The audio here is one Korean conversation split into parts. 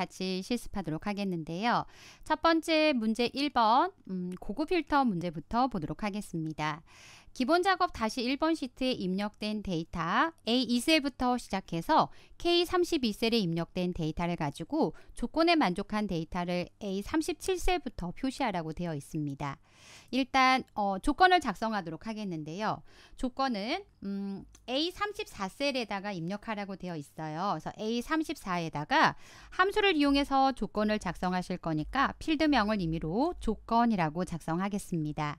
같이 실습하도록 하겠는데요. 첫 번째 문제 1번 고급 필터 문제부터 보도록 하겠습니다. 기본 작업 다시 1번 시트에 입력된 데이터 A2셀부터 시작해서 K32셀에 입력된 데이터를 가지고 조건에 만족한 데이터를 A37셀부터 표시하라고 되어 있습니다. 일단 조건을 작성하도록 하겠는데요. 조건은 A34셀에다가 입력하라고 되어 있어요. 그래서 A34에다가 함수를 이용해서 조건을 작성하실 거니까 필드명을 임의로 조건이라고 작성하겠습니다.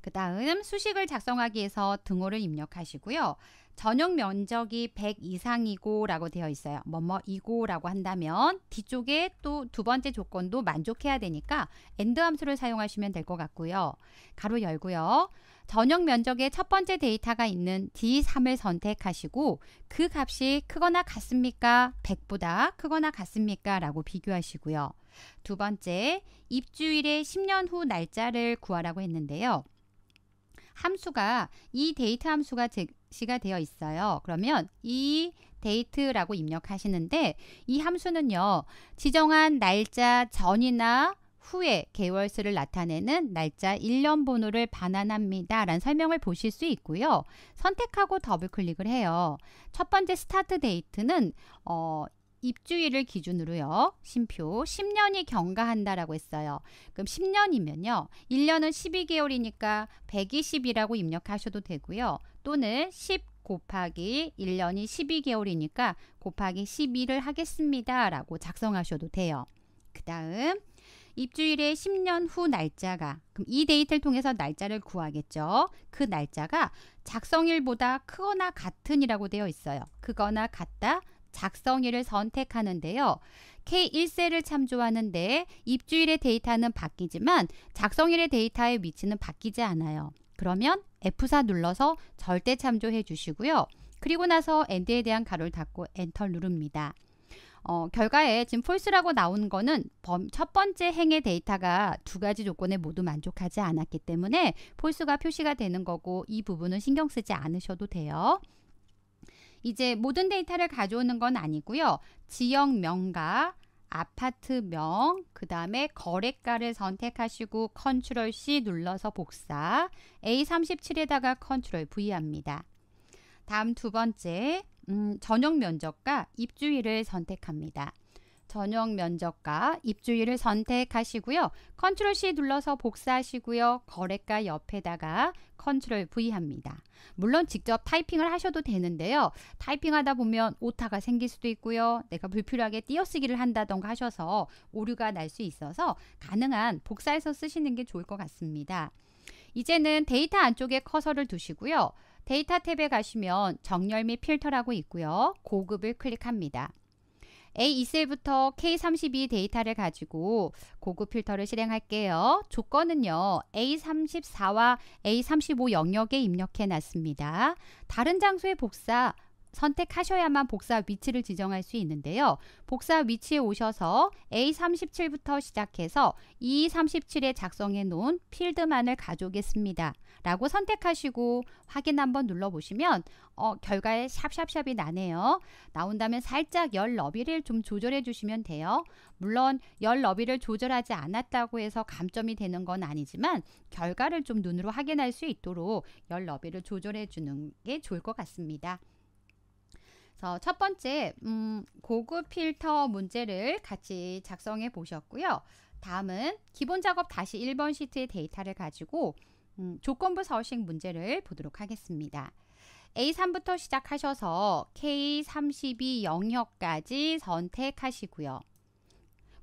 그 다음 수식을 작성하기 위해서 등호를 입력하시고요. 전용 면적이 100 이상이고 라고 되어 있어요. 뭐뭐이고 라고 한다면 뒤쪽에 또 두 번째 조건도 만족해야 되니까 AND 함수를 사용하시면 될 것 같고요. 가로 열고요. 전용 면적의 첫 번째 데이터가 있는 D3을 선택하시고 그 값이 크거나 같습니까? 100보다 크거나 같습니까? 라고 비교하시고요. 두 번째, 입주일의 10년 후 날짜를 구하라고 했는데요. 함수가 이 데이트 함수가 제시가 되어 있어요. 그러면 이 데이트라고 입력하시는데 이 함수는요. 지정한 날짜 전이나 후에 개월수를 나타내는 날짜 1년 번호를 반환합니다. 라는 설명을 보실 수 있고요. 선택하고 더블클릭을 해요. 첫 번째 스타트 데이트는 입주일을 기준으로요. 심표 10년이 경과한다라고 했어요. 그럼 10년이면요. 1년은 12개월이니까 120이라고 입력하셔도 되고요. 또는 10 곱하기 1년이 12개월이니까 곱하기 12를 하겠습니다. 라고 작성하셔도 돼요. 그 다음 입주일의 10년 후 날짜가 그럼 이 데이트를 통해서 날짜를 구하겠죠. 그 날짜가 작성일보다 크거나 같은 이라고 되어 있어요. 크거나 같다. 작성일을 선택하는데요. K1셀을 참조하는데 입주일의 데이터는 바뀌지만 작성일의 데이터의 위치는 바뀌지 않아요. 그러면 F4 눌러서 절대 참조해 주시고요. 그리고 나서 AND에 대한 가로를 닫고 엔터를 누릅니다. 결과에 지금 false라고 나온 거는 첫 번째 행의 데이터가 두 가지 조건에 모두 만족하지 않았기 때문에 false가 표시가 되는 거고 이 부분은 신경 쓰지 않으셔도 돼요. 이제 모든 데이터를 가져오는 건 아니고요. 지역명과 아파트명, 그 다음에 거래가를 선택하시고 컨트롤 C 눌러서 복사, A37에다가 컨트롤 V 합니다. 다음 두 번째, 전용 면적과 입주일을 선택합니다. 전용 면적과 입주일을 선택하시고요. 컨트롤 C 눌러서 복사하시고요. 거래가 옆에다가 컨트롤 V 합니다. 물론 직접 타이핑을 하셔도 되는데요. 타이핑하다 보면 오타가 생길 수도 있고요. 내가 불필요하게 띄어쓰기를 한다던가 하셔서 오류가 날 수 있어서 가능한 복사해서 쓰시는 게 좋을 것 같습니다. 이제는 데이터 안쪽에 커서를 두시고요. 데이터 탭에 가시면 정렬 및 필터라고 있고요. 고급을 클릭합니다. A2셀부터 K32 데이터를 가지고 고급 필터를 실행할게요. 조건은요. A34와 A35 영역에 입력해 놨습니다. 다른 장소의 복사 선택하셔야만 복사 위치를 지정할 수 있는데요. 복사 위치에 오셔서 A37부터 시작해서 E37에 작성해 놓은 필드만을 가져오겠습니다. 라고 선택하시고 확인 한번 눌러보시면 결과에 샵샵샵이 나네요. 나온다면 살짝 열 너비를 좀 조절해 주시면 돼요. 물론 열 너비를 조절하지 않았다고 해서 감점이 되는 건 아니지만 결과를 좀 눈으로 확인할 수 있도록 열 너비를 조절해 주는 게 좋을 것 같습니다. 첫 번째 고급 필터 문제를 같이 작성해 보셨고요. 다음은 기본 작업 다시 1번 시트의 데이터를 가지고 조건부 서식 문제를 보도록 하겠습니다. A3부터 시작하셔서 K32 영역까지 선택하시고요.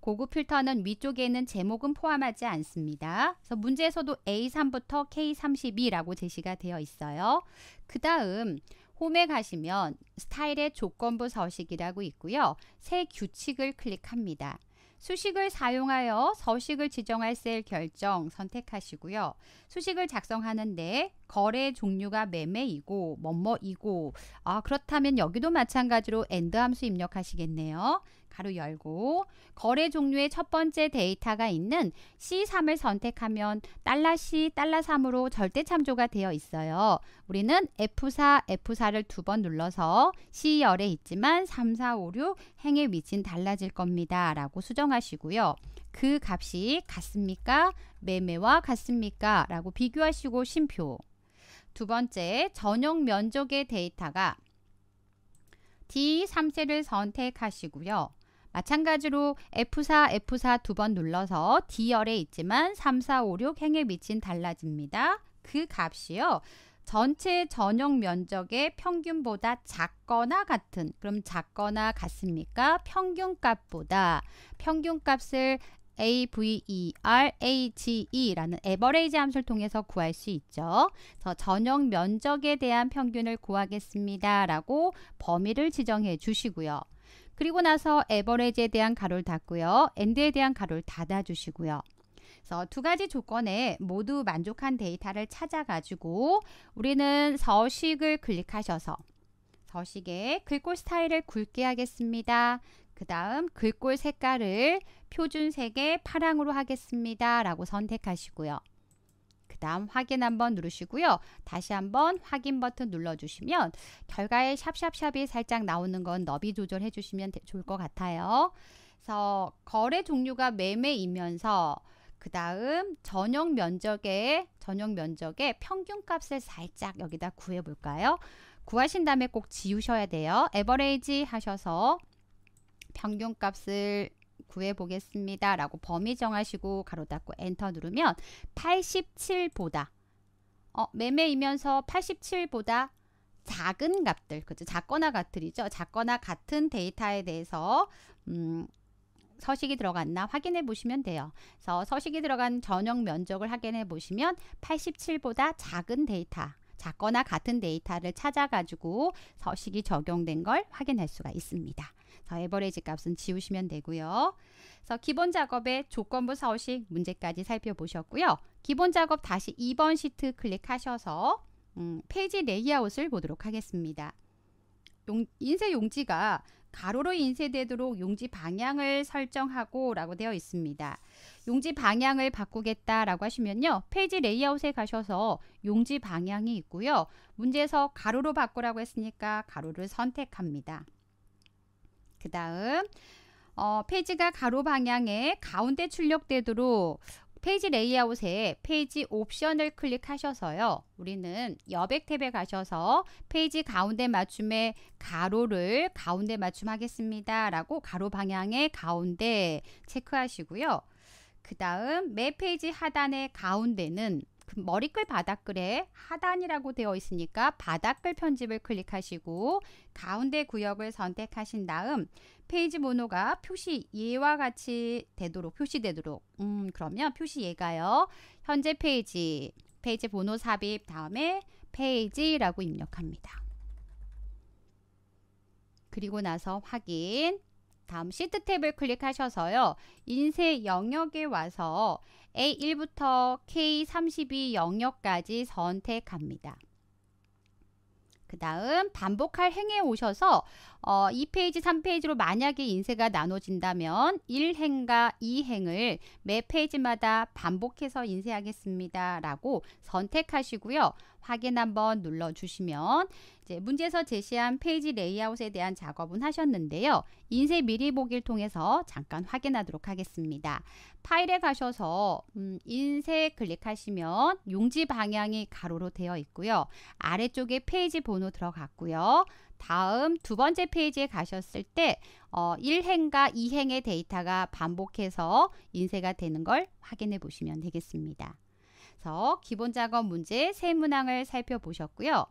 고급 필터는 위쪽에는 제목은 포함하지 않습니다. 그래서 문제에서도 A3부터 K32라고 제시가 되어 있어요. 그 다음 홈에 가시면 스타일의 조건부 서식이라고 있고요. 새 규칙을 클릭합니다. 수식을 사용하여 서식을 지정할 셀 결정 선택하시고요. 수식을 작성하는데 거래 종류가 매매이고 뭐뭐이고 그렇다면 여기도 마찬가지로 AND 함수 입력하시겠네요. 가로 열고 거래 종류의 첫 번째 데이터가 있는 C3을 선택하면 $C, $3으로 절대 참조가 되어 있어요. 우리는 F4, F4를 두 번 눌러서 C열에 있지만 3, 4, 5, 6 행의 위치는 달라질 겁니다. 라고 수정하시고요. 그 값이 같습니까? 매매와 같습니까? 라고 비교하시고 심표. 두 번째, 전용 면적의 데이터가 D3셀을 선택하시고요. 마찬가지로 F4, F4 두 번 눌러서 D열에 있지만 3, 4, 5, 6 행의 위치는 달라집니다. 그 값이요. 전체 전용 면적의 평균보다 작거나 같은, 그럼 작거나 같습니까? 평균값보다 평균값을 AVERAGE라는 에버레이지 함수를 통해서 구할 수 있죠. 그래서 전용 면적에 대한 평균을 구하겠습니다. 라고 범위를 지정해 주시고요. 그리고 나서 에버레이지에 대한 가로를 닫고요. 엔드에 대한 가로를 닫아 주시고요. 그래서 두 가지 조건에 모두 만족한 데이터를 찾아가지고 우리는 서식을 클릭하셔서 서식에 글꼴 스타일을 굵게 하겠습니다. 그 다음 글꼴 색깔을 표준색의 파랑으로 하겠습니다. 라고 선택하시고요. 그 다음 확인 한번 누르시고요. 다시 한번 확인 버튼 눌러주시면 결과에 샵샵샵이 살짝 나오는 건 너비 조절해 주시면 좋을 것 같아요. 그래서 거래 종류가 매매이면서 그 다음 전용 면적의 평균값을 살짝 여기다 구해볼까요? 구하신 다음에 꼭 지우셔야 돼요. 에버레이지 하셔서 평균값을 구해보겠습니다. 라고 범위 정하시고 가로 닫고 엔터 누르면 87보다 매매이면서 87보다 작은 값들, 그죠? 작거나 같으리죠. 작거나 같은 데이터에 대해서 서식이 들어갔나 확인해 보시면 돼요. 그래서 서식이 들어간 전용 면적을 확인해 보시면 87보다 작은 데이터, 작거나 같은 데이터를 찾아가지고 서식이 적용된 걸 확인할 수가 있습니다. 그래서 에버리지 값은 지우시면 되고요. 그래서 기본 작업의 조건부 서식 문제까지 살펴보셨고요. 기본 작업 다시 2번 시트 클릭하셔서 페이지 레이아웃을 보도록 하겠습니다. 인쇄 용지가 가로로 인쇄되도록 용지 방향을 설정하고 라고 되어 있습니다. 용지 방향을 바꾸겠다 라고 하시면요. 페이지 레이아웃에 가셔서 용지 방향이 있고요. 문제에서 가로로 바꾸라고 했으니까 가로를 선택합니다. 그 다음 페이지가 가로 방향에 가운데 출력되도록 페이지 레이아웃에 페이지 옵션을 클릭하셔서요. 우리는 여백 탭에 가셔서 페이지 가운데 맞춤에 가로를 가운데 맞춤 하겠습니다. 라고 가로 방향의 가운데 체크하시고요. 그 다음 매 페이지 하단의 가운데는 머리글 바닥글에 하단이라고 되어 있으니까 바닥글 편집을 클릭하시고 가운데 구역을 선택하신 다음 페이지 번호가 표시 예와 같이 되도록 그러면 표시 예가요. 현재 페이지 번호 삽입 다음에 페이지라고 입력합니다. 그리고 나서 확인. 다음 시트 탭을 클릭하셔서요. 인쇄 영역에 와서 A1부터 K32 영역까지 선택합니다. 그 다음 반복할 행에 오셔서 2페이지, 3페이지로 만약에 인쇄가 나눠진다면 1행과 2행을 매 페이지마다 반복해서 인쇄하겠습니다. 라고 선택하시고요. 확인 한번 눌러주시면 이제 문제에서 제시한 페이지 레이아웃에 대한 작업은 하셨는데요. 인쇄 미리 보기를 통해서 잠깐 확인하도록 하겠습니다. 파일에 가셔서 인쇄 클릭하시면 용지 방향이 가로로 되어 있고요. 아래쪽에 페이지 번호 들어갔고요. 다음 두 번째 페이지에 가셨을 때 1행과 2행의 데이터가 반복해서 인쇄가 되는 걸 확인해 보시면 되겠습니다. 그래서 기본 작업 문제 세 문항을 살펴보셨고요.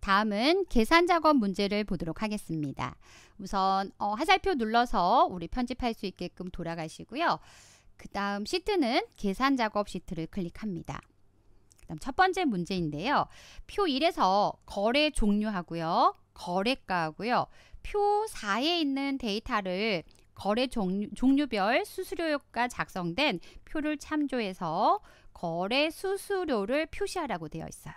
다음은 계산 작업 문제를 보도록 하겠습니다. 우선 화살표 눌러서 우리 편집할 수 있게끔 돌아가시고요. 그 다음 시트는 계산 작업 시트를 클릭합니다. 그 다음 첫 번째 문제인데요. 표 1에서 거래 종류하고요. 거래가하고요. 표 4에 있는 데이터를 거래 종류별 수수료가 작성된 표를 참조해서 거래 수수료를 표시하라고 되어 있어요.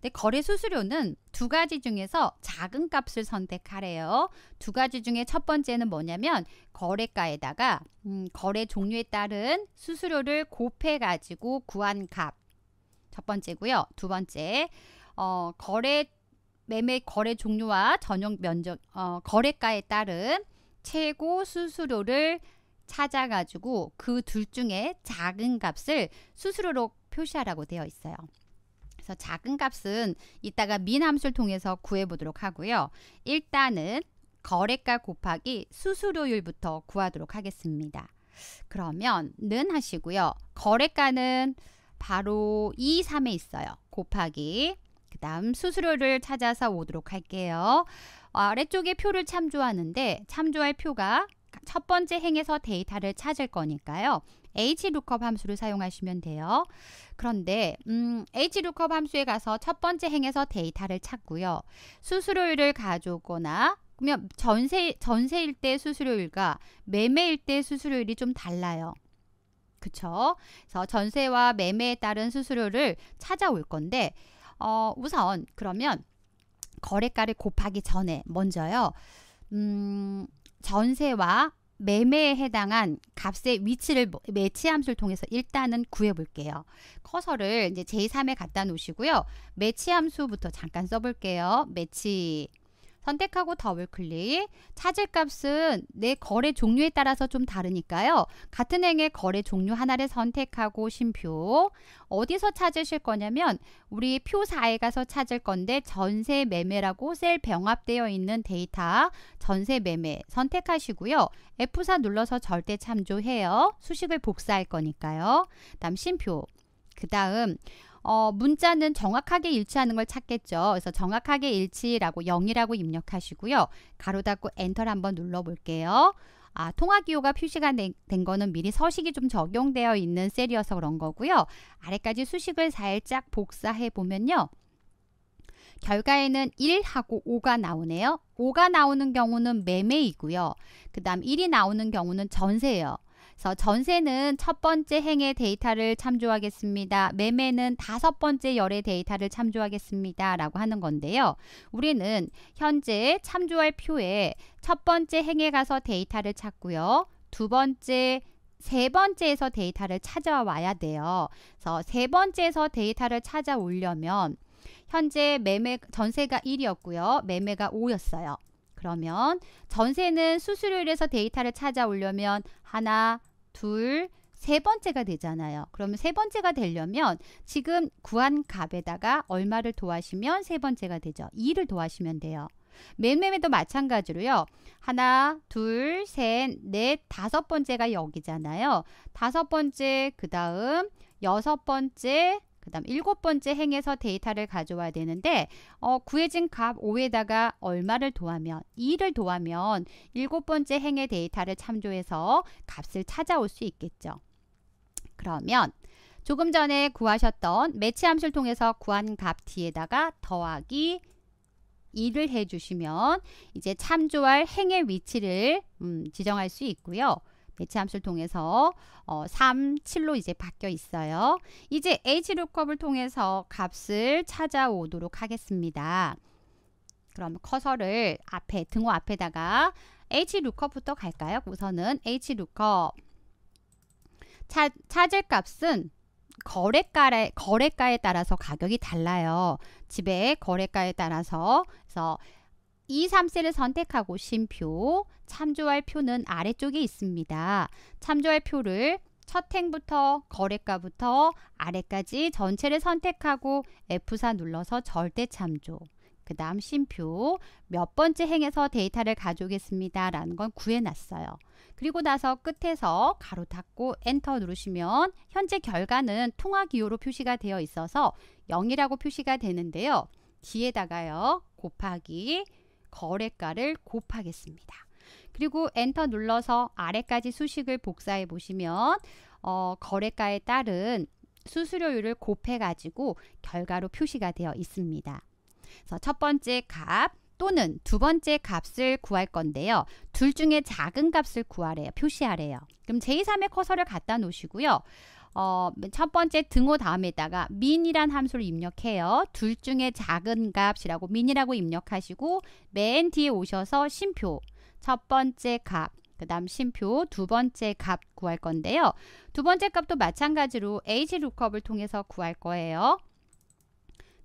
근데 거래 수수료는 두 가지 중에서 작은 값을 선택하래요. 두 가지 중에 첫 번째는 뭐냐면 거래가에다가 거래 종류에 따른 수수료를 곱해 가지고 구한 값. 첫 번째고요. 두 번째 매매 거래 종류와 전용 면적 거래가에 따른 최고 수수료를 찾아가지고 그 둘 중에 작은 값을 수수료로 표시하라고 되어 있어요. 그래서 작은 값은 이따가 민 함수를 통해서 구해보도록 하고요. 일단은 거래가 곱하기 수수료율부터 구하도록 하겠습니다. 그러면 는 하시고요. 거래가는 바로 2, 3에 있어요. 곱하기 그 다음 수수료를 찾아서 오도록 할게요. 아래쪽에 표를 참조하는데 참조할 표가 첫 번째 행에서 데이터를 찾을 거니까요. HLOOKUP 함수를 사용하시면 돼요. 그런데 HLOOKUP 함수에 가서 첫 번째 행에서 데이터를 찾고요. 수수료율을 가져오거나 그러면 전세일 때 수수료율과 매매일 때 수수료율이 좀 달라요. 그쵸? 그래서 전세와 매매에 따른 수수료를 찾아올 건데 우선 그러면 거래가를 곱하기 전에 먼저요. 전세와 매매에 해당한 값의 위치를 매치 함수를 통해서 일단은 구해볼게요. 커서를 이제 제3에 갖다 놓으시고요. 매치 함수부터 잠깐 써볼게요. 매치 선택하고 더블 클릭. 찾을 값은 내 거래 종류에 따라서 좀 다르니까요. 같은 행의 거래 종류 하나를 선택하고 쉼표. 어디서 찾으실 거냐면 우리 표 4에 가서 찾을 건데 전세 매매라고 셀 병합되어 있는 데이터 전세 매매 선택하시고요. F4 눌러서 절대 참조해요. 수식을 복사할 거니까요. 다음 쉼표. 그 다음 문자는 정확하게 일치하는 걸 찾겠죠. 그래서 정확하게 일치라고 0이라고 입력하시고요. 가로 닫고 엔터를 한번 눌러볼게요. 아, 통화기호가 표시가 된 거는 미리 서식이 좀 적용되어 있는 셀이어서 그런 거고요. 아래까지 수식을 살짝 복사해 보면요. 결과에는 1하고 5가 나오네요. 5가 나오는 경우는 매매이고요. 그 다음 1이 나오는 경우는 전세예요. 그래서 전세는 첫 번째 행의 데이터를 참조하겠습니다. 매매는 다섯 번째 열의 데이터를 참조하겠습니다. 라고 하는 건데요. 우리는 현재 참조할 표에 첫 번째 행에 가서 데이터를 찾고요. 두 번째, 세 번째에서 데이터를 찾아와야 돼요. 그래서 세 번째에서 데이터를 찾아오려면 현재 전세가 1이었고요. 매매가 5였어요. 그러면 전세는 수수료율에서 데이터를 찾아오려면 하나, 둘, 세 번째가 되잖아요. 그러면 세 번째가 되려면 지금 구한 값에다가 얼마를 더하시면 세 번째가 되죠. 2를 더하시면 돼요. 매매도 마찬가지로요. 하나, 둘, 셋, 넷, 다섯 번째가 여기잖아요. 다섯 번째, 그 다음 여섯 번째, 그 다음 일곱 번째 행에서 데이터를 가져와야 되는데 구해진 값 5에다가 얼마를 더하면 2를 더하면 일곱 번째 행의 데이터를 참조해서 값을 찾아올 수 있겠죠. 그러면 조금 전에 구하셨던 매치 함수를 통해서 구한 값 뒤에다가 더하기 2를 해주시면 이제 참조할 행의 위치를 지정할 수 있고요. 매치 함수를 통해서 3, 7로 이제 바뀌어 있어요. 이제 HLOOKUP을 통해서 값을 찾아오도록 하겠습니다. 그럼 커서를 앞에 등호 앞에다가 HLOOKUP부터 갈까요? 우선은 HLOOKUP 찾을 값은 거래가에 따라서 가격이 달라요. 집의 거래가에 따라서 그래서 2, 3셀을 선택하고 쉼표, 참조할 표는 아래쪽에 있습니다. 참조할 표를 첫 행부터 거래가부터 아래까지 전체를 선택하고 F4 눌러서 절대 참조. 그 다음 쉼표, 몇 번째 행에서 데이터를 가져오겠습니다. 라는 건 구해놨어요. 그리고 나서 끝에서 가로 닫고 엔터 누르시면 현재 결과는 통화기호로 표시가 되어 있어서 0이라고 표시가 되는데요. 뒤에다가요, 곱하기 거래가를 곱하겠습니다. 그리고 엔터 눌러서 아래까지 수식을 복사해 보시면 거래가에 따른 수수료율을 곱해 가지고 결과로 표시가 되어 있습니다. 그래서 첫 번째 값 또는 두 번째 값을 구할 건데요. 둘 중에 작은 값을 구하래요. 표시하래요. 그럼 제3의 커서를 갖다 놓으시고요. 첫 번째 등호 다음에다가 min이란 함수를 입력해요. 둘 중에 작은 값이라고 min이라고 입력하시고 맨 뒤에 오셔서 심표, 첫 번째 값, 그 다음 심표, 두 번째 값 구할 건데요. 두 번째 값도 마찬가지로 HLOOKUP을 통해서 구할 거예요.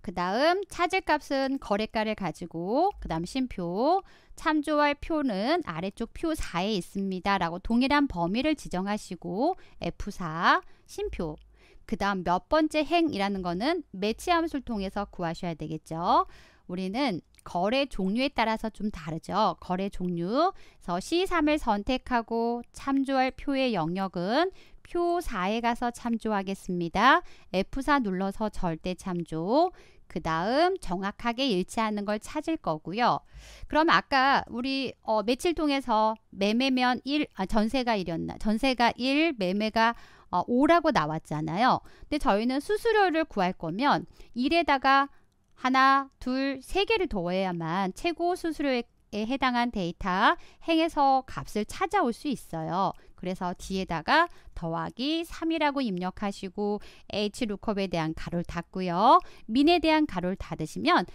그 다음 찾을 값은 거래가를 가지고, 그 다음 심표, 참조할 표는 아래쪽 표 4에 있습니다 라고 동일한 범위를 지정하시고 F4 심표, 그 다음 몇 번째 행이라는 거는 매치 함수를 통해서 구하셔야 되겠죠. 우리는 거래 종류에 따라서 좀 다르죠. 거래 종류, 그래서 C3을 선택하고 참조할 표의 영역은 표 4에 가서 참조하겠습니다. F4 눌러서 절대 참조, 그 다음 정확하게 일치하는 걸 찾을 거고요. 그럼 아까 우리 매치를 통해서 매매면 전세가 1이었나? 전세가 1, 매매가 5라고 나왔잖아요. 근데 저희는 수수료를 구할 거면 1에다가 하나, 둘, 세 개를 더해야만 최고 수수료에 해당한 데이터 행에서 값을 찾아올 수 있어요. 그래서 뒤에다가 더하기 3이라고 입력하시고 HLOOKUP에 대한 가로를 닫고요. min에 대한 가로를 닫으시면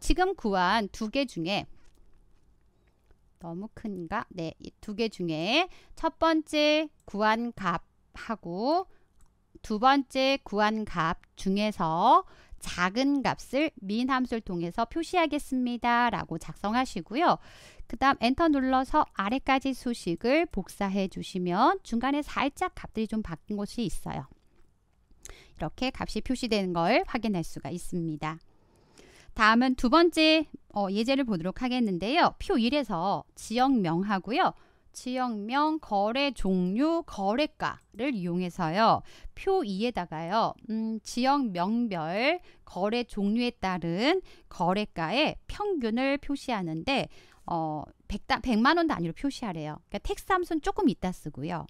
지금 구한 두 개 중에 너무 큰가? 네, 두 개 중에 첫 번째 구한 값하고 두 번째 구한 값 중에서 작은 값을 min 함수를 통해서 표시하겠습니다 라고 작성하시고요. 그 다음 엔터 눌러서 아래까지 수식을 복사해 주시면 중간에 살짝 값들이 좀 바뀐 곳이 있어요. 이렇게 값이 표시되는 걸 확인할 수가 있습니다. 다음은 두 번째 예제를 보도록 하겠는데요. 표 1에서 지역명하고요. 지역명, 거래 종류, 거래가를 이용해서요. 표 2에다가요. 지역명별, 거래 종류에 따른 거래가의 평균을 표시하는데 100만원 단위로 표시하래요. 그러니까 텍스 함수는 조금 이따 쓰고요.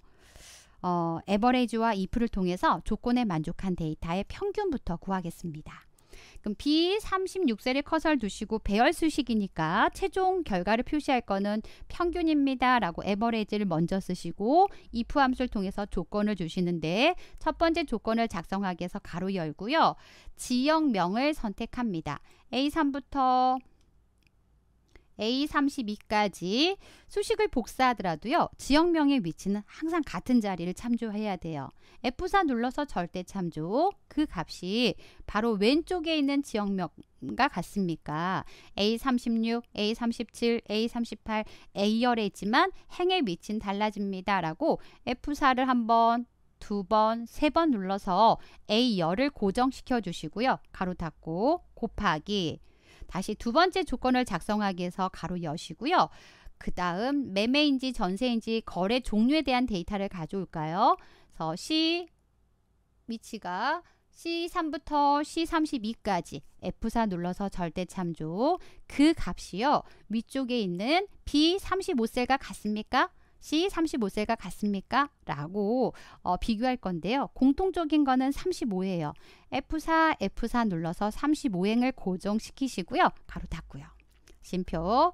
에버레이지와 if를 통해서 조건에 만족한 데이터의 평균부터 구하겠습니다. 그럼 B36셀에 커서를 두시고 배열 수식이니까 최종 결과를 표시할 거는 평균입니다 라고 에버레이지를 먼저 쓰시고 if 함수를 통해서 조건을 주시는데 첫 번째 조건을 작성하기 위해서 가로 열고요. 지역명을 선택합니다. A3부터 A32까지 수식을 복사하더라도요. 지역명의 위치는 항상 같은 자리를 참조해야 돼요. F4 눌러서 절대 참조, 그 값이 바로 왼쪽에 있는 지역명과 같습니까? A36, A37, A38, A열에 있지만 행의 위치는 달라집니다 라고 F4를 한번, 두 번, 세 번 눌러서 A열을 고정시켜 주시고요. 가로 닫고 곱하기, 다시 두 번째 조건을 작성하기 위해서 가로 여시고요. 그 다음 매매인지 전세인지 거래 종류에 대한 데이터를 가져올까요? 그래서 C 위치가 C3부터 C32까지 F4 눌러서 절대 참조, 그 값이요. 위쪽에 있는 B35셀과 같습니까? C35셀과 같습니까? 라고 비교할 건데요. 공통적인 거는 35예요. F4, F4 눌러서 35행을 고정시키시고요. 가로 닫고요. 심표.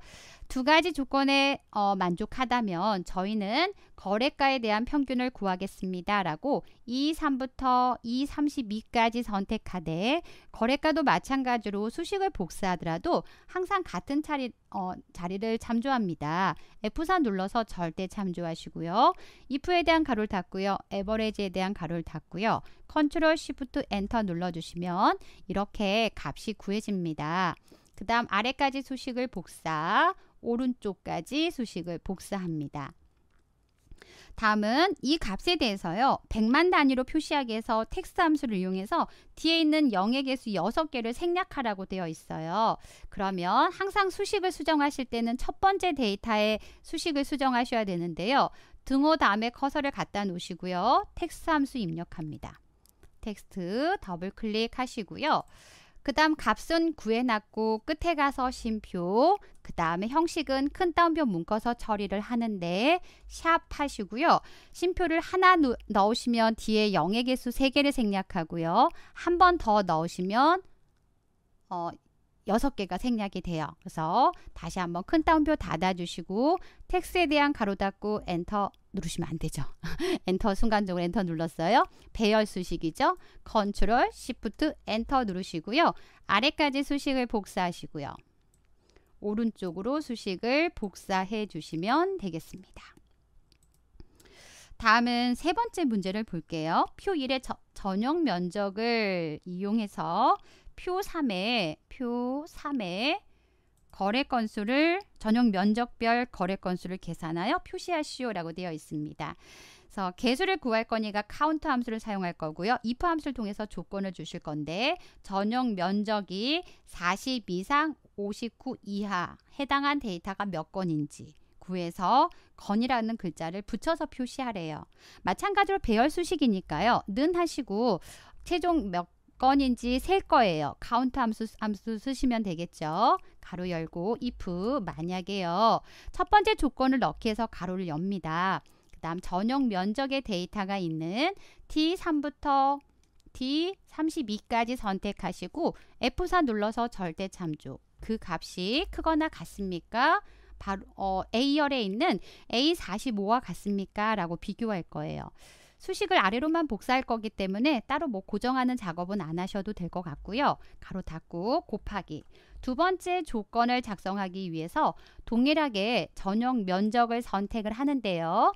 두 가지 조건에 만족하다면 저희는 거래가에 대한 평균을 구하겠습니다 라고 E3부터 E32까지 선택하되 거래가도 마찬가지로 수식을 복사하더라도 항상 같은 자리를 참조합니다. F4 눌러서 절대 참조하시고요. if에 대한 가로를 닫고요. 에버리지에 대한 가로를 닫고요. 컨트롤 시프트 엔터 눌러주시면 이렇게 값이 구해집니다. 그 다음 아래까지 수식을 복사, 오른쪽까지 수식을 복사합니다. 다음은 이 값에 대해서요. 100만 단위로 표시하기 위해서 텍스트 함수를 이용해서 뒤에 있는 0의 개수 6개를 생략하라고 되어 있어요. 그러면 항상 수식을 수정하실 때는 첫 번째 데이터에 수식을 수정하셔야 되는데요. 등호 다음에 커서를 갖다 놓으시고요. 텍스트 함수 입력합니다. 텍스트 더블 클릭하시고요. 그 다음 값은 구해놨고 끝에 가서 심표, 그 다음에 형식은 큰 따옴표 묶어서 처리를 하는데 샵 하시고요. 심표를 하나 넣으시면 뒤에 0의 개수 3개를 생략하고요. 한 번 더 넣으시면 6개가 생략이 돼요. 그래서 다시 한번 큰 따옴표 닫아주시고 텍스트에 대한 가로 닫고 엔터 누르시면 안 되죠. 엔터 순간적으로 엔터 눌렀어요. 배열 수식이죠. 컨트롤, 시프트, 엔터 누르시고요. 아래까지 수식을 복사하시고요. 오른쪽으로 수식을 복사해 주시면 되겠습니다. 다음은 세 번째 문제를 볼게요. 표 1의 전용 면적을 이용해서 표 3의 거래 건수를 전용 면적별 거래 건수를 계산하여 표시하시오라고 되어 있습니다. 그래서 개수를 구할 거니까 카운트 함수를 사용할 거고요. if 함수를 통해서 조건을 주실 건데 전용 면적이 40 이상 59 이하 해당한 데이터가 몇 건인지 구해서 건이라는 글자를 붙여서 표시하래요. 마찬가지로 배열 수식이니까요. 는 하시고 최종 몇 건인지 셀 거예요. 카운트 함수 쓰시면 되겠죠. 가로 열고 if 만약에요. 첫 번째 조건을 넣기 해서 가로를 엽니다. 그 다음 전용 면적의 데이터가 있는 T3부터 T32까지 선택하시고 F4 눌러서 절대 참조. 그 값이 크거나 같습니까? 바로 A열에 있는 A45와 같습니까? 라고 비교할 거예요. 수식을 아래로만 복사할 거기 때문에 따로 뭐 고정하는 작업은 안 하셔도 될 것 같고요. 가로 닫고 곱하기. 두 번째 조건을 작성하기 위해서 동일하게 전용 면적을 선택을 하는데요.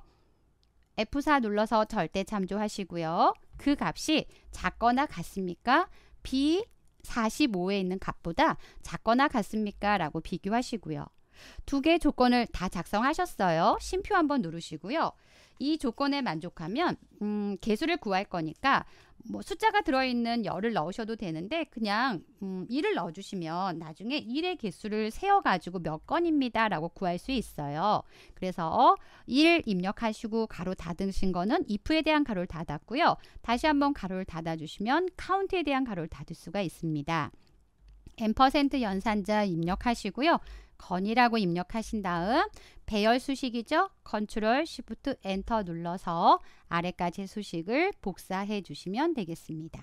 F4 눌러서 절대 참조하시고요. 그 값이 작거나 같습니까? B45에 있는 값보다 작거나 같습니까? 라고 비교하시고요. 두 개의 조건을 다 작성하셨어요. 쉼표 한번 누르시고요. 이 조건에 만족하면 개수를 구할 거니까 뭐 숫자가 들어있는 열을 넣으셔도 되는데 그냥 1을 넣어주시면 나중에 1의 개수를 세어가지고 몇 건입니다 라고 구할 수 있어요. 그래서 1 입력하시고 가로 닫으신 거는 if에 대한 가로를 닫았고요. 다시 한번 가로를 닫아주시면 count에 대한 가로를 닫을 수가 있습니다. &% 연산자 입력하시고요. 건이라고 입력하신 다음 배열 수식이죠. 컨트롤, 시프트, 엔터 눌러서 아래까지 수식을 복사해 주시면 되겠습니다.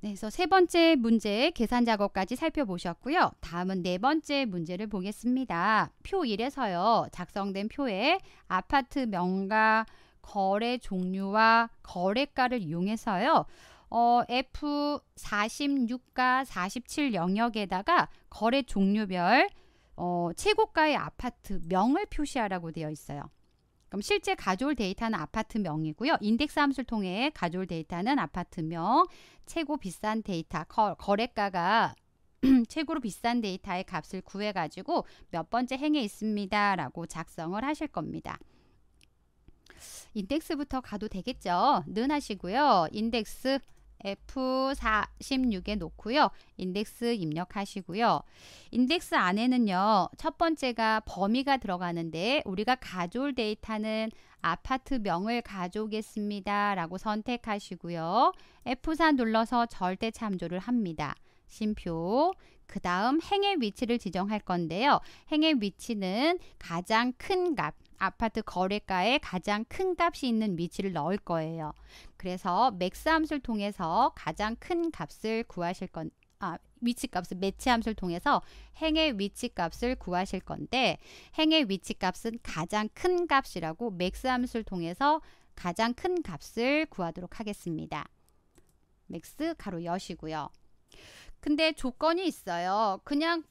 네, 그래서 세 번째 문제 계산 작업까지 살펴보셨고요. 다음은 네 번째 문제를 보겠습니다. 표 1에서요. 작성된 표에 아파트 명가, 거래 종류와 거래가를 이용해서요. F46가 47 영역에다가 거래 종류별 최고가의 아파트 명을 표시하라고 되어 있어요. 그럼 실제 가져올 데이터는 아파트 명이고요. 인덱스 함수를 통해 가져올 데이터는 아파트 명, 최고 비싼 데이터, 거래가가 최고로 비싼 데이터의 값을 구해가지고 몇 번째 행에 있습니다. 라고 작성을 하실 겁니다. 인덱스부터 가도 되겠죠. 는 하시고요. 인덱스 F46에 놓고요. 인덱스 입력하시고요. 인덱스 안에는요. 첫 번째가 범위가 들어가는데 우리가 가져올 데이터는 아파트 명을 가져오겠습니다. 라고 선택하시고요. F4 눌러서 절대 참조를 합니다. 쉼표. 그 다음 행의 위치를 지정할 건데요. 행의 위치는 가장 큰 값. 아파트 거래가에 가장 큰 값이 있는 위치를 넣을 거예요. 그래서 맥스 함수를 통해서 가장 큰 값을 구하실 건 위치값을 매치 함수를 통해서 행의 위치값을 구하실 건데 행의 위치값은 가장 큰 값이라고 맥스 함수를 통해서 가장 큰 값을 구하도록 하겠습니다. 맥스 가로 여시고요. 근데 조건이 있어요. 그냥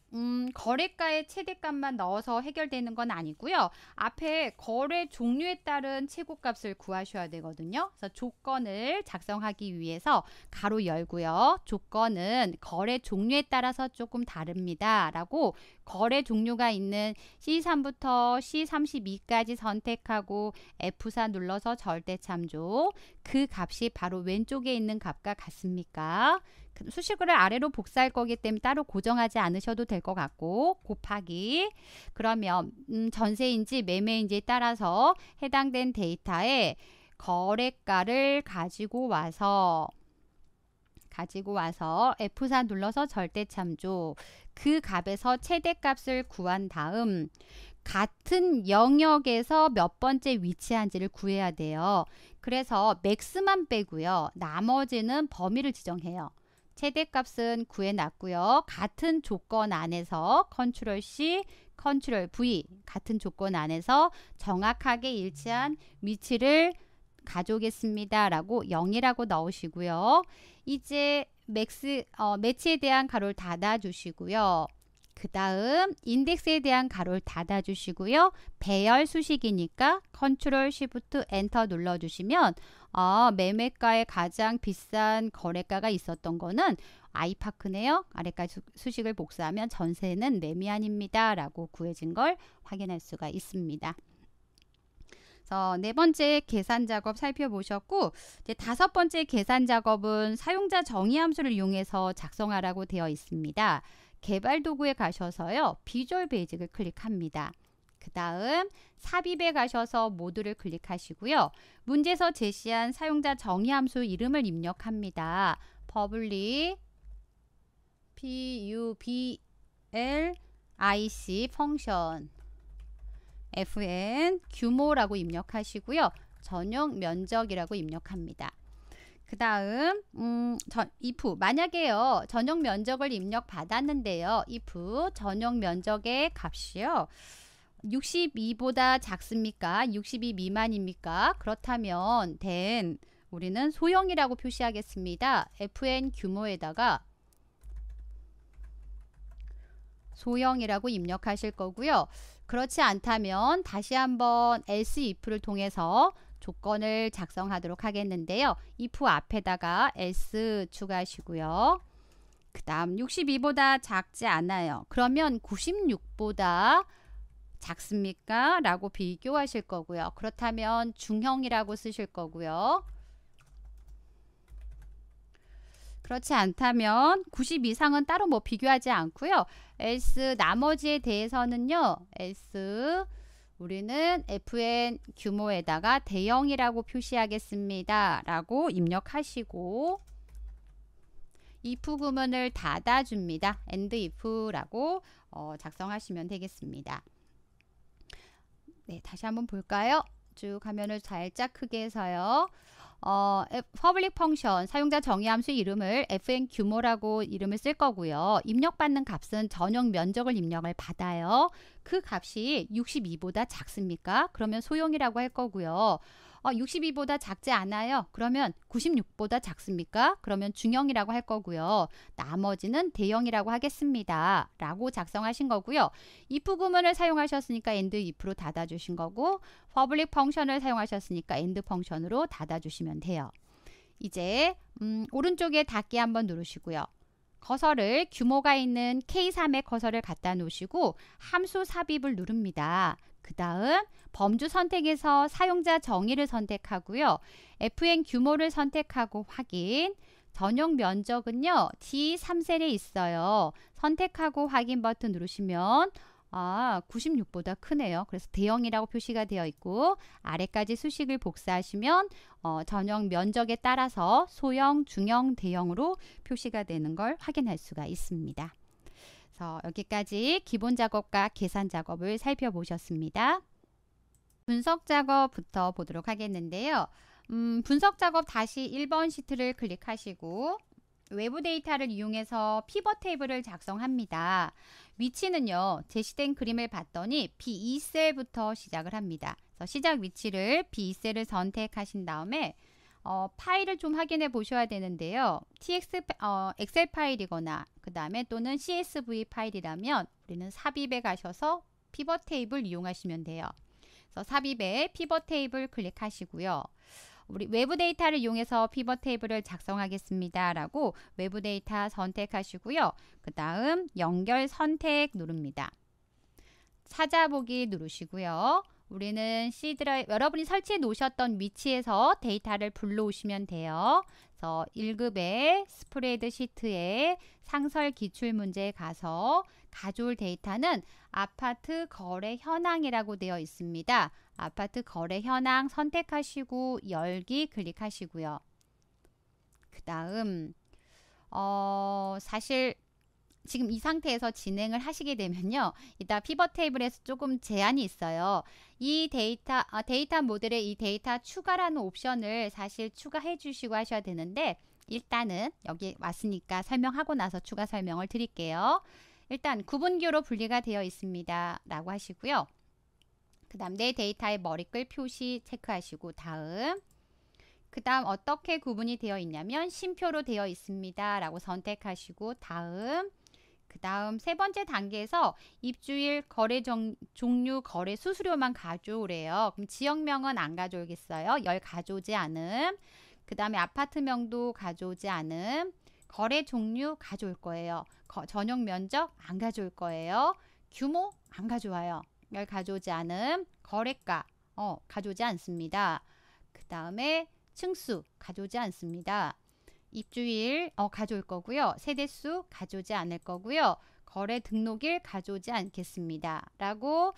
거래가의 최대값만 넣어서 해결되는 건 아니고요. 앞에 거래 종류에 따른 최고값을 구하셔야 되거든요. 그래서 조건을 작성하기 위해서 가로 열고요. 조건은 거래 종류에 따라서 조금 다릅니다. 라고 거래 종류가 있는 C3부터 C32까지 선택하고 F4 눌러서 절대 참조. 그 값이 바로 왼쪽에 있는 값과 같습니까? 수식을 아래로 복사할 거기 때문에 따로 고정하지 않으셔도 될 것 같고 곱하기 그러면 전세인지 매매인지에 따라서 해당된 데이터의 거래가를 가지고 와서 F4 눌러서 절대 참조 그 값에서 최대값을 구한 다음 같은 영역에서 몇 번째 위치한지를 구해야 돼요. 그래서 맥스만 빼고요. 나머지는 범위를 지정해요. 최대값은 구해놨고요. 같은 조건 안에서 컨트롤 C, 컨트롤 V 같은 조건 안에서 정확하게 일치한 위치를 가져오겠습니다. 라고 0이라고 넣으시고요. 이제 매치에 대한 가로를 닫아주시고요. 그 다음 인덱스에 대한 가로를 닫아주시고요. 배열 수식이니까 컨트롤 시프트 엔터 눌러주시면 매매가의 가장 비싼 거래가가 있었던 거는 아이파크네요. 아래가 수식을 복사하면 전세는 매미안입니다. 라고 구해진 걸 확인할 수가 있습니다. 네 번째 계산 작업 살펴보셨고, 이제 다섯 번째 계산 작업은 사용자 정의 함수를 이용해서 작성하라고 되어 있습니다. 개발 도구에 가셔서요, 비주얼 베이직을 클릭합니다. 그 다음 삽입에 가셔서 모드를 클릭하시고요. 문제에서 제시한 사용자 정의 함수 이름을 입력합니다. public public function fn 규모라고 입력하시고요. 전용 면적이라고 입력합니다. 그 다음 if 만약에요, 전용 면적을 입력 받았는데요, if 전용 면적의 값이요 62보다 작습니까? 62 미만입니까? 그렇다면 then 우리는 소형이라고 표시하겠습니다. fn 규모에다가 소형이라고 입력하실 거고요. 그렇지 않다면 다시 한번 else if를 통해서 조건을 작성하도록 하겠는데요. if 앞에다가 else 추가하시고요. 그 다음 62보다 작지 않아요. 그러면 96보다 작습니까? 라고 비교하실 거고요. 그렇다면 중형이라고 쓰실 거고요. 그렇지 않다면 90 이상은 따로 뭐 비교하지 않고요. else 나머지에 대해서는요, else 우리는 fn 규모에다가 대형이라고 표시하겠습니다. 라고 입력하시고 if 구문을 닫아줍니다. and if라고 작성하시면 되겠습니다. 네, 다시 한번 볼까요? 쭉 화면을 살짝 크게 해서요. public function 사용자 정의 함수 이름을 fn 규모라고 이름을 쓸 거고요. 입력받는 값은 전용 면적을 입력을 받아요. 그 값이 62보다 작습니까? 그러면 소형이라고 할 거고요. 62보다 작지 않아요. 그러면 96보다 작습니까? 그러면 중형이라고 할 거고요. 나머지는 대형이라고 하겠습니다. 라고 작성하신 거고요. if 구문을 사용하셨으니까 and if로 닫아주신 거고, public 펑션을 사용하셨으니까 and 펑션으로 닫아주시면 돼요. 이제 오른쪽에 닫기 한번 누르시고요. 커서를 규모가 있는 K3에 커서를 갖다 놓으시고 함수 삽입을 누릅니다. 그 다음 범주 선택에서 사용자 정의를 선택하고요. FN 규모를 선택하고 확인. 전용 면적은요, D3셀에 있어요. 선택하고 확인 버튼 누르시면 96보다 크네요. 그래서 대형이라고 표시가 되어 있고, 아래까지 수식을 복사하시면 전용 면적에 따라서 소형, 중형, 대형으로 표시가 되는 걸 확인할 수가 있습니다. 그래서 여기까지 기본 작업과 계산 작업을 살펴보셨습니다. 분석 작업부터 보도록 하겠는데요. 분석 작업 다시 1번 시트를 클릭하시고 외부 데이터를 이용해서 피벗 테이블을 작성합니다. 위치는요, 제시된 그림을 봤더니 B2셀부터 시작을 합니다. 그래서 시작 위치를 B2셀을 선택하신 다음에 파일을 좀 확인해 보셔야 되는데요. 엑셀 파일이거나 그 다음에 또는 CSV 파일이라면 우리는 삽입에 가셔서 피벗 테이블 이용하시면 돼요. 그래서 삽입에 피벗 테이블 클릭하시고요. 우리 외부 데이터를 이용해서 피벗 테이블을 작성하겠습니다. 라고 외부 데이터 선택하시고요. 그 다음 연결 선택 누릅니다. 찾아보기 누르시고요. 우리는 C 드라이브, 여러분이 설치해 놓으셨던 위치에서 데이터를 불러오시면 돼요. 그래서 1급의 스프레드 시트에 상설 기출문제에 가서 가져올 데이터는 아파트 거래 현황이라고 되어 있습니다. 아파트 거래 현황 선택하시고 열기 클릭하시고요. 그 다음 사실 지금 이 상태에서 진행을 하시게 되면요, 이따 피벗 테이블에서 조금 제한이 있어요. 이 데이터 모델에 이 데이터 추가라는 옵션을 사실 추가해 주시고 하셔야 되는데, 일단은 여기 왔으니까 설명하고 나서 추가 설명을 드릴게요. 일단 구분교로 분리가 되어 있습니다 라고 하시고요. 그 다음 내 데이터의 머리글 표시 체크하시고, 다음 그 다음 어떻게 구분이 되어 있냐면 심표로 되어 있습니다 라고 선택하시고, 다음 그 다음 세 번째 단계에서 입주일, 거래 종류, 거래 수수료만 가져오래요. 그럼 지역명은 안 가져오겠어요. 열 가져오지 않음, 그 다음에 아파트명도 가져오지 않음, 거래 종류 가져올 거예요. 전용 면적 안 가져올 거예요. 규모 안 가져와요. 열 가져오지 않음, 거래가 가져오지 않습니다. 그 다음에 층수 가져오지 않습니다. 입주일 가져올 거고요. 세대수 가져오지 않을 거고요. 거래 등록일 가져오지 않겠습니다 라고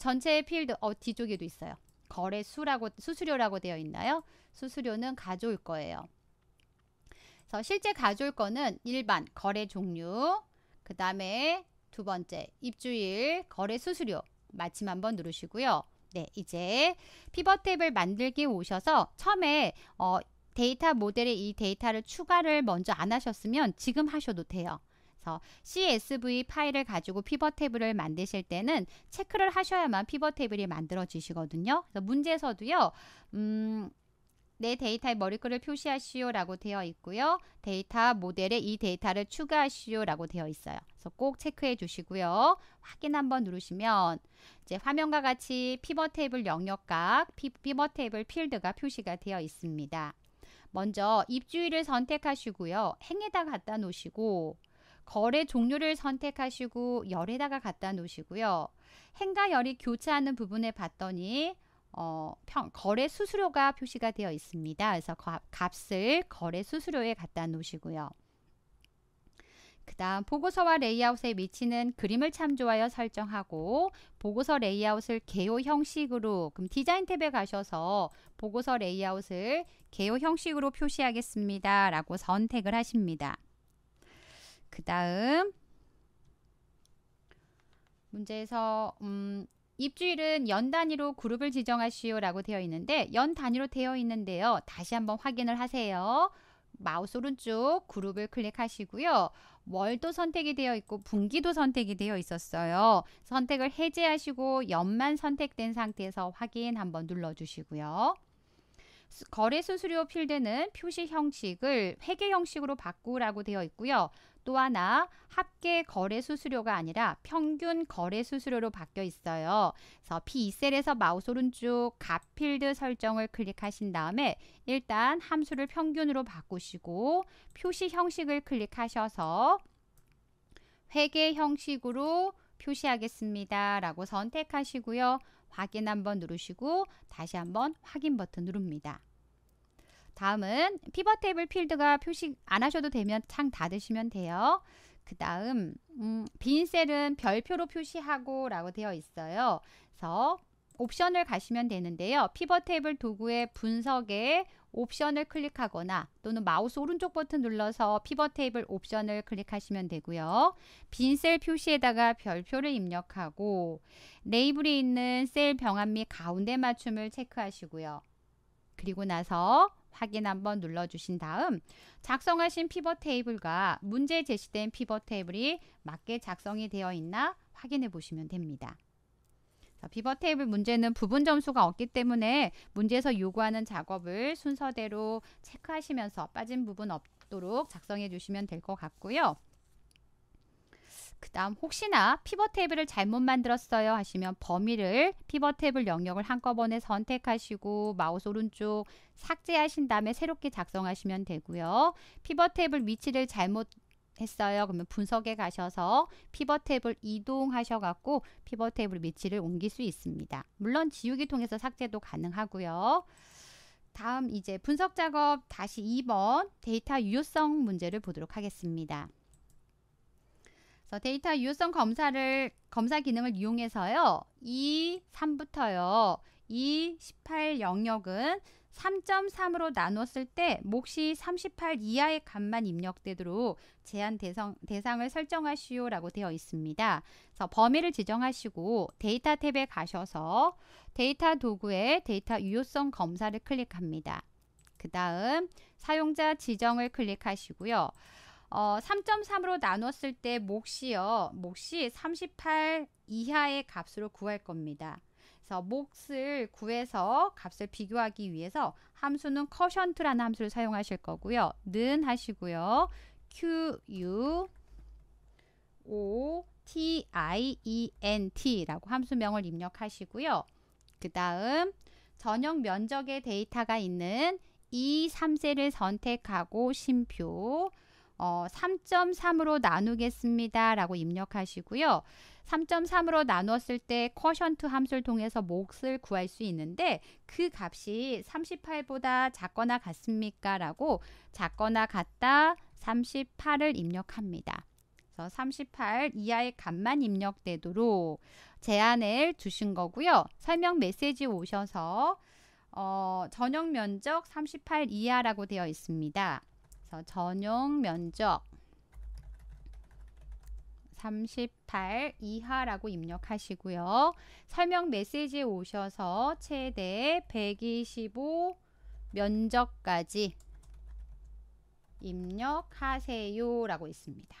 전체 필드 뒤쪽에도 있어요. 거래수라고, 수수료라고 되어 있나요? 수수료는 가져올 거예요. 그래서 실제 가져올 거는 일반 거래 종류, 그 다음에 두 번째 입주일, 거래 수수료 마침 한번 누르시고요. 네, 이제 피벗 탭을 만들기 오셔서 처음에 데이터 모델에 이 데이터를 추가를 먼저 안 하셨으면 지금 하셔도 돼요. 그래서 CSV 파일을 가지고 피벗 테이블을 만드실 때는 체크를 하셔야만 피벗 테이블이 만들어지시거든요. 그래서 문제에서도요. 내 데이터의 머리글을 표시하시오 라고 되어 있고요. 데이터 모델에 이 데이터를 추가하시오 라고 되어 있어요. 그래서 꼭 체크해 주시고요. 확인 한번 누르시면 이제 화면과 같이 피벗 테이블 영역각, 피벗 테이블 필드가 표시가 되어 있습니다. 먼저 입주일을 선택하시고요. 행에다 갖다 놓으시고, 거래 종류를 선택하시고 열에다가 갖다 놓으시고요. 행과 열이 교차하는 부분에 봤더니 거래 수수료가 표시가 되어 있습니다. 그래서 값을 거래 수수료에 갖다 놓으시고요. 그 다음 보고서와 레이아웃에 미치는 그림을 참조하여 설정하고, 보고서 레이아웃을 개요 형식으로, 그럼 디자인 탭에 가셔서 보고서 레이아웃을 개요 형식으로 표시하겠습니다 라고 선택을 하십니다. 그 다음 문제에서 입주일은 연 단위로 그룹을 지정하시오 라고 되어 있는데, 연 단위로 되어 있는데요. 다시 한번 확인을 하세요. 마우스 오른쪽 그룹을 클릭하시고요. 월도 선택이 되어 있고 분기도 선택이 되어 있었어요. 선택을 해제하시고 연만 선택된 상태에서 확인 한번 눌러주시고요. 거래 수수료 필드는 표시 형식을 회계 형식으로 바꾸라고 되어 있고요. 또 하나 합계 거래 수수료가 아니라 평균 거래 수수료로 바뀌어 있어요. 그래서 P2셀에서 마우스 오른쪽 값 필드 설정을 클릭하신 다음에 일단 함수를 평균으로 바꾸시고, 표시 형식을 클릭하셔서 회계 형식으로 표시하겠습니다 라고 선택하시고요. 확인 한번 누르시고 다시 한번 확인 버튼 누릅니다. 다음은 피벗 테이블 필드가 표시 안 하셔도 되면 창 닫으시면 돼요. 그 다음 빈 셀은 별표로 표시하고 라고 되어 있어요. 그래서 옵션을 가시면 되는데요. 피벗 테이블 도구의 분석에 옵션을 클릭하거나 또는 마우스 오른쪽 버튼 눌러서 피벗 테이블 옵션을 클릭하시면 되고요. 빈 셀 표시에다가 별표를 입력하고, 네이블이 있는 셀 병합 및 가운데 맞춤을 체크하시고요. 그리고 나서 확인 한번 눌러주신 다음 작성하신 피벗 테이블과 문제 제시된 피벗 테이블이 맞게 작성이 되어 있나 확인해 보시면 됩니다. 피벗 테이블 문제는 부분 점수가 없기 때문에 문제에서 요구하는 작업을 순서대로 체크하시면서 빠진 부분 없도록 작성해 주시면 될 것 같고요. 그 다음 혹시나 피벗 테이블을 잘못 만들었어요 하시면 범위를 피벗 테이블 영역을 한꺼번에 선택하시고 마우스 오른쪽 삭제하신 다음에 새롭게 작성하시면 되고요. 피벗 테이블 위치를 잘못 했어요. 그러면 분석에 가셔서 피벗 탭을 이동하셔갖고 피벗 탭을 위치를 옮길 수 있습니다. 물론 지우기 통해서 삭제도 가능하고요. 다음 이제 분석 작업 다시 2번 데이터 유효성 문제를 보도록 하겠습니다. 그래서 데이터 유효성 검사 기능을 이용해서요. 2.3부터요. 2.18 영역은 3.3으로 나눴을 때 몫이 38 이하의 값만 입력되도록 제한 대상을 설정하시오 라고 되어 있습니다. 그래서 범위를 지정하시고 데이터 탭에 가셔서 데이터 도구에 데이터 유효성 검사를 클릭합니다. 그 다음 사용자 지정을 클릭하시고요. 3.3으로 나눴을 때 몫이 38 이하의 값으로 구할 겁니다. 그래서 몫을 구해서 값을 비교하기 위해서 함수는 커션트라는 함수를 사용하실 거고요. 는 하시고요. QUOTIENT 라고 함수명을 입력하시고요. 그 다음 전형 면적의 데이터가 있는 이 3셀을 선택하고 심표 3.3으로 나누겠습니다 라고 입력하시고요. 3.3으로 나눴을 때 쿼션트 함수를 통해서 몫을 구할 수 있는데 그 값이 38보다 작거나 같습니까 라고 작거나 같다 38을 입력합니다. 그래서 38 이하의 값만 입력되도록 제한을 주신 거고요. 설명 메시지 오셔서 전용 면적 38 이하라고 되어 있습니다. 전용 면적 38 이하라고 입력하시고요. 설명 메시지에 오셔서 최대 125 면적까지 입력하세요 라고 있습니다.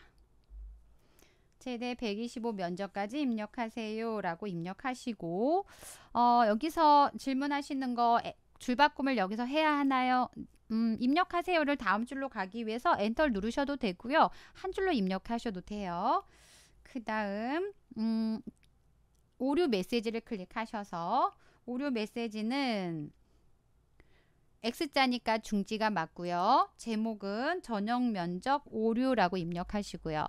최대 125 면적까지 입력하세요 라고 입력하시고 여기서 질문하시는 거 줄바꿈을 여기서 해야 하나요? 입력하세요를 다음 줄로 가기 위해서 엔터를 누르셔도 되고요. 한 줄로 입력하셔도 돼요. 그 다음 오류 메시지를 클릭하셔서 오류 메시지는 X자니까 중지가 맞고요. 제목은 전용 면적 오류라고 입력하시고요.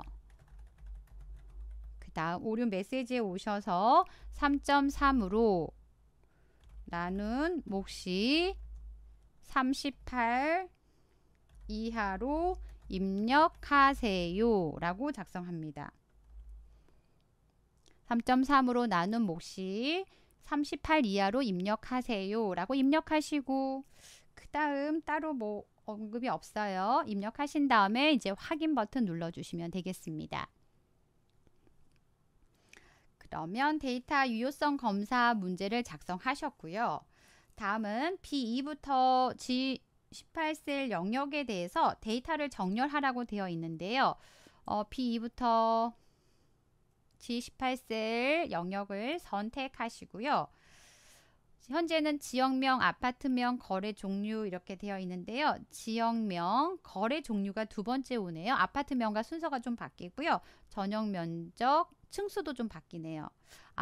그 다음 오류 메시지에 오셔서 3.3으로 나눈 몫이 38 이하로 입력하세요 라고 작성합니다. 3.3으로 나눈 몫이 38 이하로 입력하세요 라고 입력하시고 그 다음 따로 뭐 언급이 없어요. 입력하신 다음에 이제 확인 버튼 눌러주시면 되겠습니다. 그러면 데이터 유효성 검사 문제를 작성하셨고요. 다음은 B2부터 G18셀 영역에 대해서 데이터를 정렬하라고 되어 있는데요. B2부터 G18셀 영역을 선택하시고요. 현재는 지역명, 아파트명, 거래 종류 이렇게 되어 있는데요. 지역명, 거래 종류가 두 번째 오네요. 아파트명과 순서가 좀 바뀌고요. 전용 면적, 층수도 좀 바뀌네요.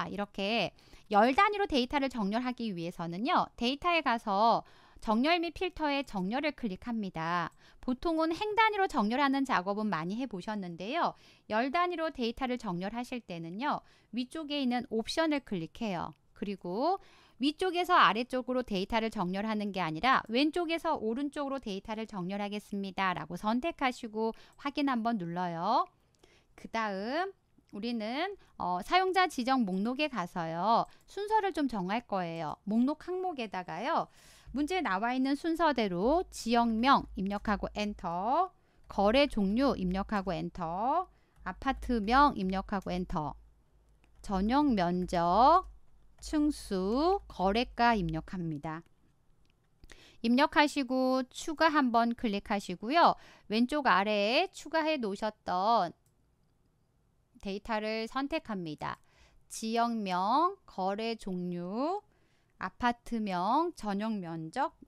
이렇게 열 단위로 데이터를 정렬하기 위해서는요. 데이터에 가서 정렬 및 필터에 정렬을 클릭합니다. 보통은 행 단위로 정렬하는 작업은 많이 해보셨는데요. 열 단위로 데이터를 정렬하실 때는요. 위쪽에 있는 옵션을 클릭해요. 그리고 위쪽에서 아래쪽으로 데이터를 정렬하는 게 아니라 왼쪽에서 오른쪽으로 데이터를 정렬하겠습니다 라고 선택하시고 확인 한번 눌러요. 그 다음 우리는 사용자 지정 목록에 가서요. 순서를 좀 정할 거예요. 목록 항목에다가요. 문제에 나와 있는 순서대로 지역명 입력하고 엔터, 거래 종류 입력하고 엔터, 아파트명 입력하고 엔터, 전용 면적, 층수, 거래가 입력합니다. 입력하시고 추가 한번 클릭하시고요. 왼쪽 아래에 추가해 놓으셨던 데이터를 선택합니다. 지역명, 거래 종류, 아파트명, 전용 면적,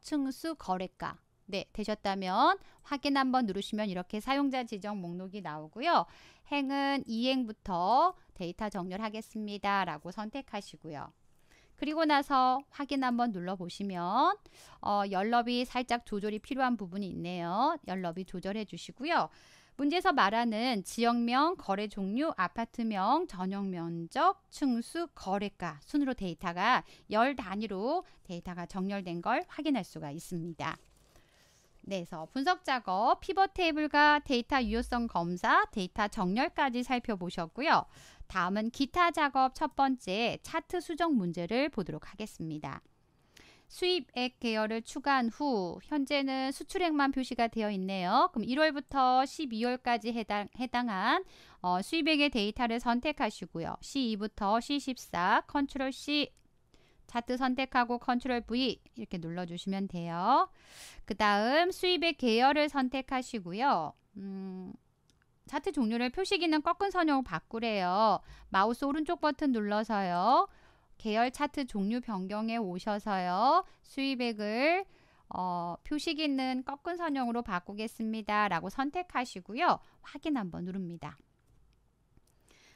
층수, 거래가. 네, 되셨다면 확인 한번 누르시면 이렇게 사용자 지정 목록이 나오고요. 행은 2행부터 데이터 정렬하겠습니다 라고 선택하시고요. 그리고 나서 확인 한번 눌러보시면 연럽이 살짝 조절이 필요한 부분이 있네요. 연럽이 조절해 주시고요. 문제에서 말하는 지역명, 거래 종류, 아파트명, 전용 면적, 층수, 거래가 순으로 데이터가 열 단위로 데이터가 정렬된 걸 확인할 수가 있습니다. 네, 그래서 분석 작업, 피벗 테이블과 데이터 유효성 검사, 데이터 정렬까지 살펴보셨고요. 다음은 기타 작업 첫 번째 차트 수정 문제를 보도록 하겠습니다. 수입액 계열을 추가한 후 현재는 수출액만 표시가 되어 있네요. 그럼 1월부터 12월까지 해당한 수입액의 데이터를 선택하시고요. C2부터 C14, Ctrl C 차트 선택하고 컨트롤 V 이렇게 눌러주시면 돼요. 그 다음 수입의 계열을 선택하시고요. 차트 종류를 표시기는 꺾은 선으로 바꾸래요. 마우스 오른쪽 버튼 눌러서요. 계열 차트 종류 변경에 오셔서요. 수익액을 표시기는 꺾은 선형으로 바꾸겠습니다. 라고 선택하시고요. 확인 한번 누릅니다.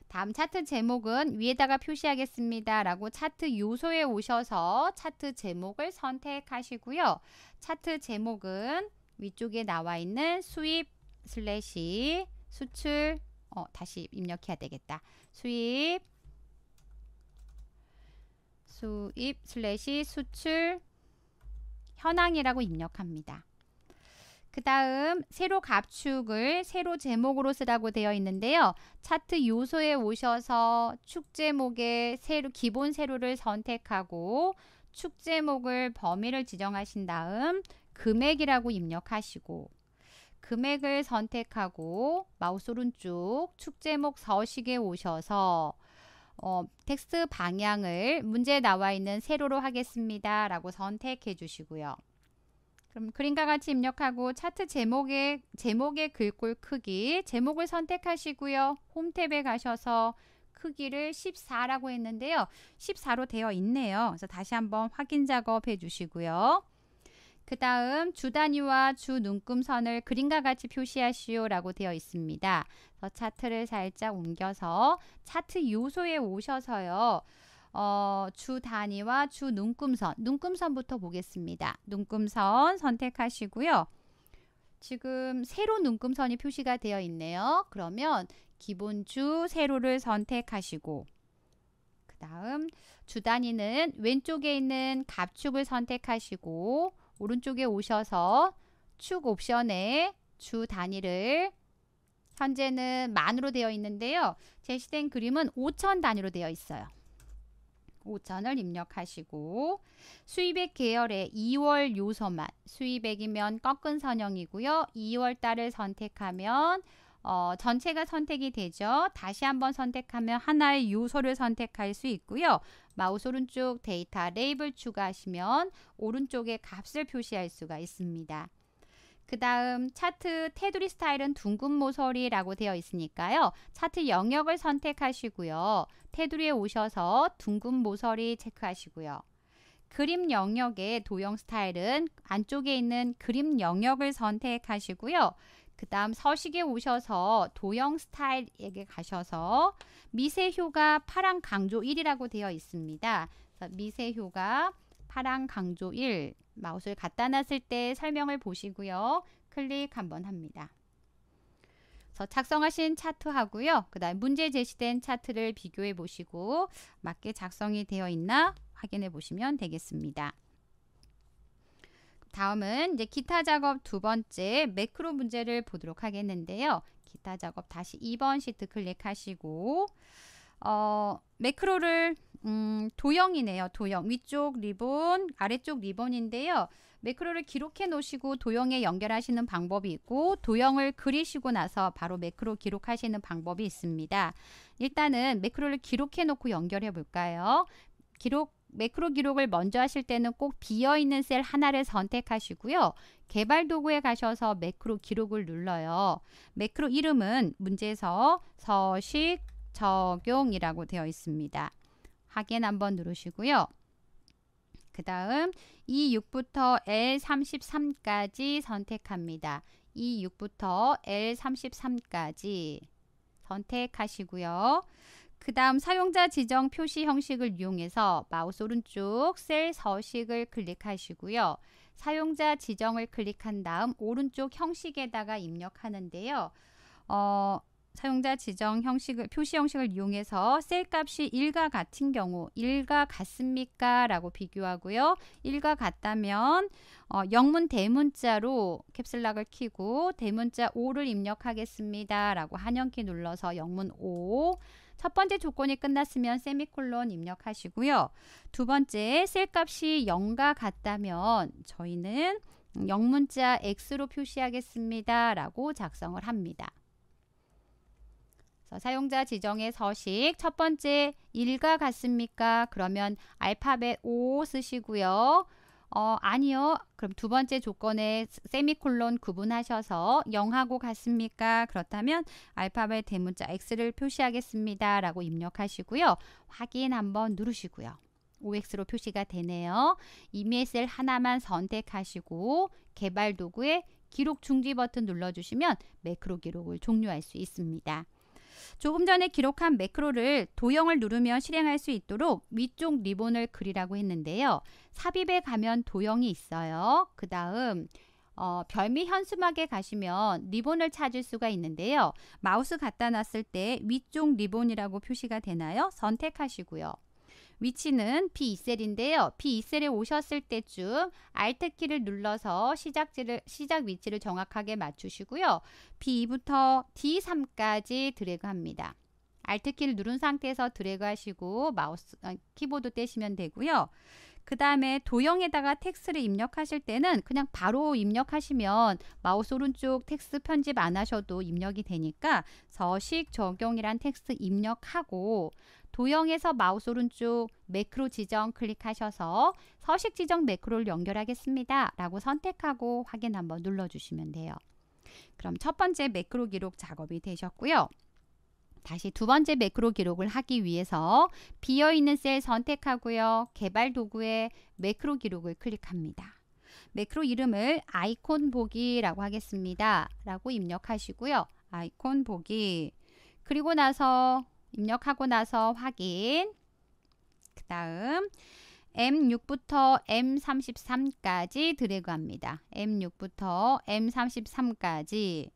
다음 차트 제목은 위에다가 표시하겠습니다. 라고 차트 요소에 오셔서 차트 제목을 선택하시고요. 차트 제목은 위쪽에 나와 있는 수입 / 수출 다시 입력해야 되겠다. 수입 / 수출 현황이라고 입력합니다. 그 다음 세로 갑축을 세로 제목으로 쓰라고 되어 있는데요. 차트 요소에 오셔서 축 제목의 기본 세로를 선택하고 축 제목을 범위를 지정하신 다음 금액이라고 입력하시고 금액을 선택하고 마우스 오른쪽 축 제목 서식에 오셔서 텍스트 방향을 문제에 나와 있는 세로로 하겠습니다. 라고 선택해 주시고요. 그럼 그림과 같이 입력하고 차트 제목의 글꼴 크기, 제목을 선택하시고요. 홈탭에 가셔서 크기를 14라고 했는데요. 14로 되어 있네요. 그래서 다시 한번 확인 작업해 주시고요. 그 다음 주 단위와 주 눈금선을 그림과 같이 표시하시오 라고 되어 있습니다. 그래서 차트를 살짝 옮겨서 차트 요소에 오셔서요. 주 단위와 주 눈금선, 눈금선부터 보겠습니다. 눈금선 선택하시고요. 지금 세로 눈금선이 표시가 되어 있네요. 그러면 기본 주 세로를 선택하시고 그 다음 주 단위는 왼쪽에 있는 갑축을 선택하시고 오른쪽에 오셔서 축 옵션에 주 단위를 현재는 만으로 되어 있는데요. 제시된 그림은 5천 단위로 되어 있어요. 5천을 입력하시고 수입액 계열의 2월 요소만 수입액이면 꺾은 선형이고요. 2월 달을 선택하면 전체가 선택이 되죠. 다시 한번 선택하면 하나의 요소를 선택할 수 있고요. 마우스 오른쪽 데이터 레이블 추가하시면 오른쪽에 값을 표시할 수가 있습니다. 그 다음 차트 테두리 스타일은 둥근 모서리 라고 되어 있으니까요. 차트 영역을 선택하시고요. 테두리에 오셔서 둥근 모서리 체크하시고요. 그림 영역의 도형 스타일은 안쪽에 있는 그림 영역을 선택하시고요. 그 다음 서식에 오셔서 도형 스타일에게 가셔서 미세효과 파랑 강조 1이라고 되어 있습니다. 그래서 미세효과 파랑 강조 1 마우스를 갖다 놨을 때 설명을 보시고요. 클릭 한번 합니다. 그래서 작성하신 차트 하고요. 그 다음 문제 제시된 차트를 비교해 보시고 맞게 작성이 되어 있나 확인해 보시면 되겠습니다. 다음은 이제 기타 작업 2번째 매크로 문제를 보도록 하겠는데요. 기타 작업 다시 2번 시트 클릭하시고 매크로를 도형이네요. 도형 위쪽 리본 아래쪽 리본인데요. 매크로를 기록해 놓으시고 도형에 연결하시는 방법이 있고 도형을 그리시고 나서 바로 매크로 기록하시는 방법이 있습니다. 일단은 매크로를 기록해 놓고 연결해 볼까요? 매크로 기록을 먼저 하실 때는 꼭 비어있는 셀 하나를 선택하시고요. 개발 도구에 가셔서 매크로 기록을 눌러요. 매크로 이름은 문제에서 서식 적용이라고 되어 있습니다. 확인 한번 누르시고요. 그 다음 E6부터 L33까지 선택합니다. E6부터 L33까지 선택하시고요. 그 다음 사용자 지정 표시 형식을 이용해서 마우스 오른쪽 셀 서식을 클릭하시고요. 사용자 지정을 클릭한 다음 오른쪽 형식에다가 입력하는데요. 사용자 지정 형식을 표시 형식을 이용해서 셀 값이 1과 같은 경우 1과 같습니까? 라고 비교하고요. 1과 같다면 영문 대문자로 캡슐락을 키고 대문자 5를 입력하겠습니다. 라고 한영키 눌러서 영문 5 첫 번째 조건이 끝났으면 세미콜론 입력하시고요. 두 번째 셀 값이 0과 같다면 저희는 영문자 X로 표시하겠습니다. 라고 작성을 합니다. 사용자 지정의 서식 첫 번째 1과 같습니까? 그러면 알파벳 O 쓰시고요. 아니요. 그럼 두 번째 조건에 세미콜론 구분하셔서 0하고 같습니까? 그렇다면 알파벳 대문자 X를 표시하겠습니다. 라고 입력하시고요. 확인 한번 누르시고요. OX로 표시가 되네요. 이미의 셀 하나만 선택하시고 개발 도구에 기록 중지 버튼 눌러주시면 매크로 기록을 종료할 수 있습니다. 조금 전에 기록한 매크로를 도형을 누르면 실행할 수 있도록 위쪽 리본을 그리라고 했는데요. 삽입에 가면 도형이 있어요. 그 다음 별미 현수막에 가시면 리본을 찾을 수가 있는데요. 마우스 갖다 놨을 때 위쪽 리본이라고 표시가 되나요? 선택하시고요. 위치는 B2셀인데요. B2셀에 오셨을 때쯤 Alt키를 눌러서 시작 위치를 정확하게 맞추시고요. B2부터 D3까지 드래그합니다. Alt키를 누른 상태에서 드래그하시고 마우스 키보드 떼시면 되고요. 그 다음에 도형에다가 텍스트를 입력하실 때는 그냥 바로 입력하시면 마우스 오른쪽 텍스트 편집 안 하셔도 입력이 되니까 서식 적용이란 텍스트 입력하고 도형에서 마우스 오른쪽 매크로 지정 클릭하셔서 서식 지정 매크로를 연결하겠습니다. 라고 선택하고 확인 한번 눌러주시면 돼요. 그럼 첫 번째 매크로 기록 작업이 되셨고요. 다시 두 번째 매크로 기록을 하기 위해서 비어있는 셀 선택하고요. 개발 도구에 매크로 기록을 클릭합니다. 매크로 이름을 아이콘 보기라고 하겠습니다. 라고 입력하시고요. 아이콘 보기 그리고 나서 입력하고 나서 확인 그 다음 M6부터 M33까지 드래그합니다. M6부터 M33까지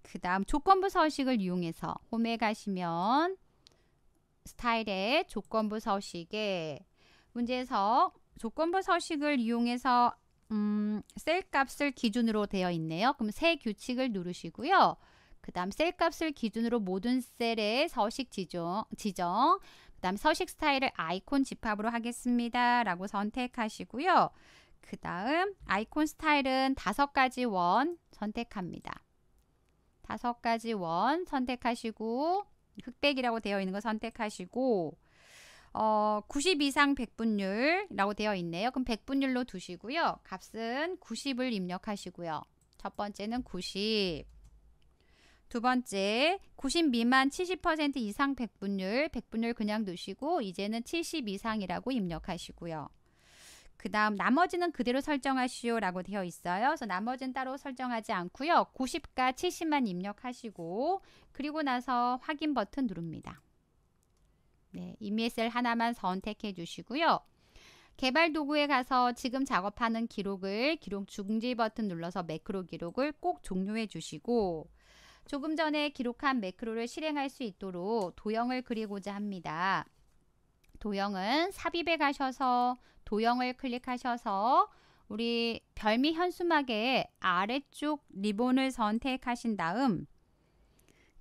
그 다음 조건부 서식을 이용해서 홈에 가시면 스타일에 조건부 서식에 문제에서 조건부 서식을 이용해서 셀 값을 기준으로 되어 있네요. 그럼 새 규칙을 누르시고요. 그 다음 셀 값을 기준으로 모든 셀의 서식 지정 그 다음 서식 스타일을 아이콘 집합으로 하겠습니다. 라고 선택하시고요. 그 다음 아이콘 스타일은 5가지 원 선택합니다. 5가지 원 선택하시고 흑백이라고 되어 있는 거 선택하시고 90 이상 백분율이라고 되어 있네요. 그럼 백분율로 두시고요. 값은 90을 입력하시고요. 첫 번째는 90 두 번째 90 미만 70% 이상 백분율 그냥 두시고 이제는 70 이상이라고 입력하시고요. 그 다음 나머지는 그대로 설정하시오 라고 되어 있어요. 그래서 나머지는 따로 설정하지 않고요. 90과 70만 입력하시고 그리고 나서 확인 버튼 누릅니다. 네, 이미의 셀 하나만 선택해 주시고요. 개발 도구에 가서 지금 작업하는 기록을 기록 중지 버튼 눌러서 매크로 기록을 꼭 종료해 주시고 조금 전에 기록한 매크로를 실행할 수 있도록 도형을 그리고자 합니다. 도형은 삽입에 가셔서 도형을 클릭하셔서 우리 별미 현수막의 아래쪽 리본을 선택하신 다음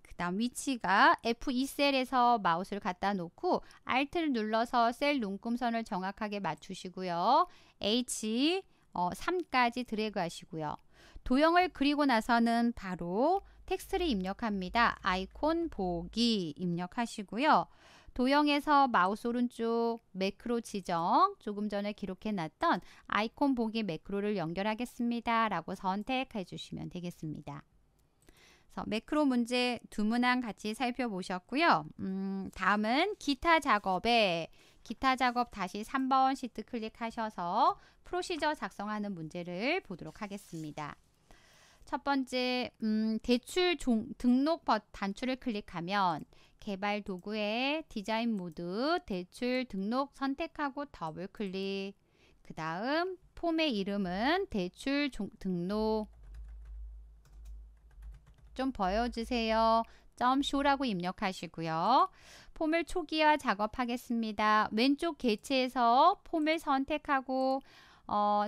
그 다음 위치가 F2셀에서 마우스를 갖다 놓고 Alt를 눌러서 셀 눈금선을 정확하게 맞추시고요. H3까지 드래그 하시고요. 도형을 그리고 나서는 바로 텍스트를 입력합니다. 아이콘 보기 입력하시고요. 도형에서 마우스 오른쪽 매크로 지정 조금 전에 기록해 놨던 아이콘 보기 매크로를 연결하겠습니다. 라고 선택해 주시면 되겠습니다. 그래서 매크로 문제 두 문항 같이 살펴보셨고요. 다음은 기타 작업에 다시 3번 시트 클릭하셔서 프로시저 작성하는 문제를 보도록 하겠습니다. 첫 번째 대출 등록 단추를 클릭하면 개발 도구에 디자인 모드 대출 등록 선택하고 더블 클릭 그 다음 폼의 이름은 대출 등록 좀 보여주세요. .show라고 입력하시고요. 폼을 초기화 작업하겠습니다. 왼쪽 개체에서 폼을 선택하고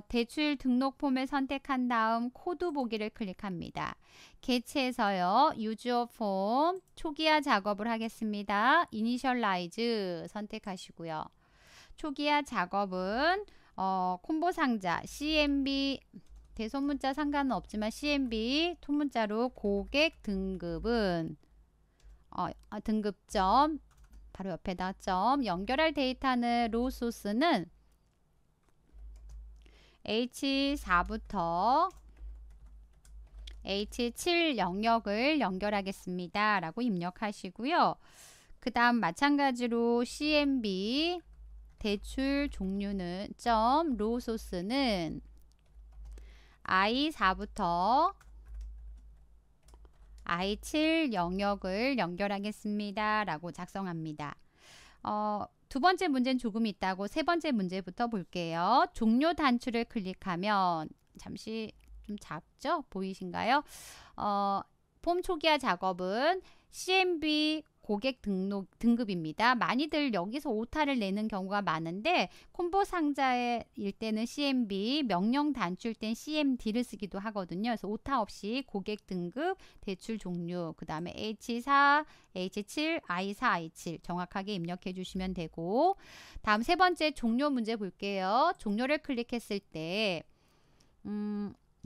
대출 등록 폼을 선택한 다음 코드 보기를 클릭합니다. 개체에서요. 유저 폼 초기화 작업을 하겠습니다. 이니셜라이즈 선택하시고요. 초기화 작업은 콤보 상자 CMB 대소문자 상관은 없지만 CMB 소문자로 고객 등급은 등급점 바로 옆에다 점. 연결할 데이터는 로우 소스는 H4부터 H7 영역을 연결하겠습니다 라고 입력하시고요. 그 다음 마찬가지로 CMB 대출 종류는 점 로우 소스는 I4부터 I7 영역을 연결하겠습니다 라고 작성합니다. 두 번째 문제는 조금 있다고 세 번째 문제부터 볼게요. 종료 단추를 클릭하면 잠시 좀 작죠? 보이신가요? 폼 초기화 작업은 CMB 고객 등급입니다. 많이들 여기서 오타를 내는 경우가 많은데 콤보 상자일 때는 CMB, 명령 단추일 땐 CMD를 쓰기도 하거든요. 그래서 오타 없이 고객 등급, 대출 종류, 그 다음에 H4, H7, I4, I7 정확하게 입력해 주시면 되고, 다음 세 번째 종료 문제 볼게요. 종료를 클릭했을 때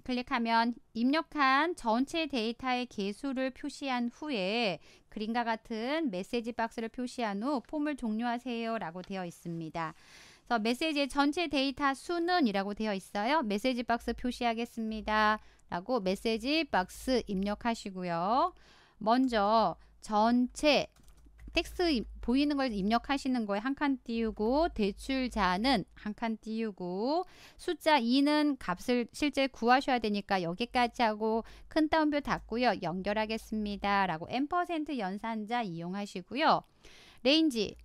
클릭하면 입력한 전체 데이터의 개수를 표시한 후에 그림과 같은 메시지 박스를 표시한 후 폼을 종료하세요 라고 되어 있습니다. 그래서 메시지의 전체 데이터 수는 이라고 되어 있어요. 메시지 박스 표시하겠습니다 라고 메시지 박스 입력하시고요. 먼저 전체 텍스트 보이는 걸 입력하시는 거에 한 칸 띄우고, 대출자는 한 칸 띄우고, 숫자 2는 값을 실제 구하셔야 되니까 여기까지 하고 큰 따옴표 닫고요. 연결하겠습니다 라고 %연산자 이용하시고요. 레인지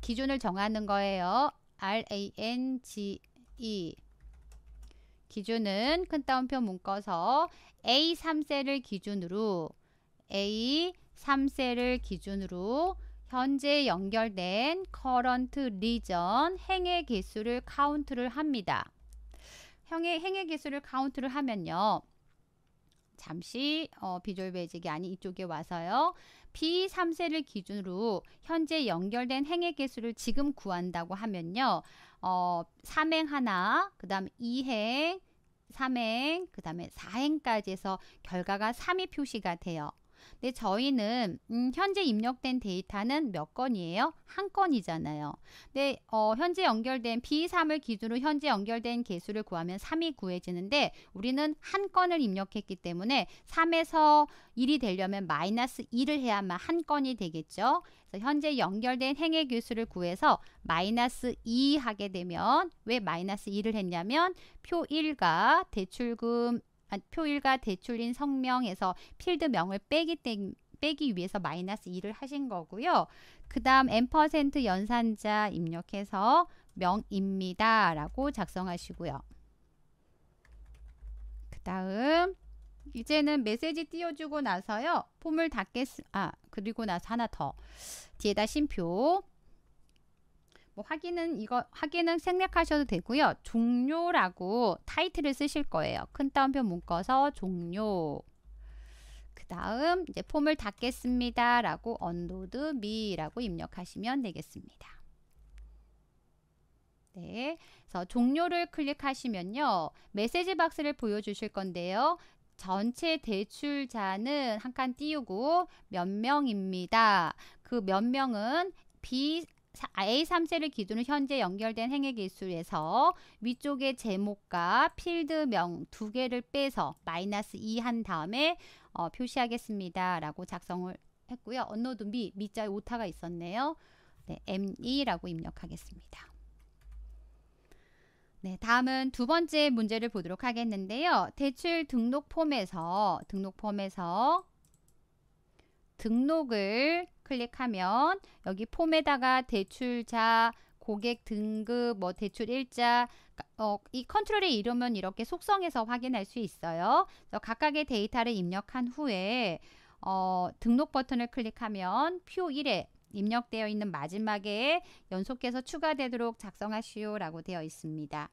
기준을 정하는 거예요. range 기준은 큰 따옴표 묶어서 A3셀을 기준으로 A3셀을 기준으로 현재 연결된 current region 행의 개수를 카운트를 합니다. 행의 개수를 카운트를 하면요. 잠시 비주얼 베이직이 아닌 이쪽에 와서요. B3셀을 기준으로 현재 연결된 행의 개수를 지금 구한다고 하면요. 3행 하나, 그 다음에 2행, 3행, 그 다음에 4행까지 해서 결과가 3이 표시가 돼요. 근데 저희는 현재 입력된 데이터는 몇 건이에요? 한 건이잖아요. 근데 현재 연결된 B3을 기준으로 현재 연결된 개수를 구하면 3이 구해지는데 우리는 한 건을 입력했기 때문에 3에서 1이 되려면 마이너스 2를 해야만 한 건이 되겠죠. 그래서 현재 연결된 행의 개수를 구해서 마이너스 2 하게 되면, 왜 마이너스 2를 했냐면 표 1과 표 1과 대출인 성명에서 필드명을 빼기 위해서 마이너스 2를 하신 거고요. 그 다음 %연산자 입력해서 명입니다 라고 작성하시고요. 그 다음 이제는 메시지 띄워주고 나서요. 폼을 그리고 나서 하나 더 뒤에다 쉼표. 확인은 생략하셔도 되고요. 종료라고 타이틀을 쓰실 거예요. 큰 따옴표 묶어서 종료. 그 다음 이제 폼을 닫겠습니다 라고 언로드 미 라고 입력하시면 되겠습니다. 네, 그래서 종료를 클릭하시면요. 메시지 박스를 보여주실 건데요. 전체 대출자는 한 칸 띄우고 몇 명입니다. 그 몇 명은 A3셀을 기준으로 현재 연결된 행의 개수에서 위쪽에 제목과 필드명 2개를 빼서 마이너스 2 한 다음에 표시하겠습니다 라고 작성을 했고요. 언노드 미, 미자에 오타가 있었네요. 네, ME 라고 입력하겠습니다. 네, 다음은 두 번째 문제를 보도록 하겠는데요. 대출 등록 폼에서 등록을 클릭하면 여기 폼에다가 대출자, 고객 등급, 대출 일자, 이 컨트롤의 이름은 이렇게 속성에서 확인할 수 있어요. 그래서 각각의 데이터를 입력한 후에 등록 버튼을 클릭하면 표 1에 입력되어 있는 마지막에 연속해서 추가되도록 작성하시오 라고 되어 있습니다.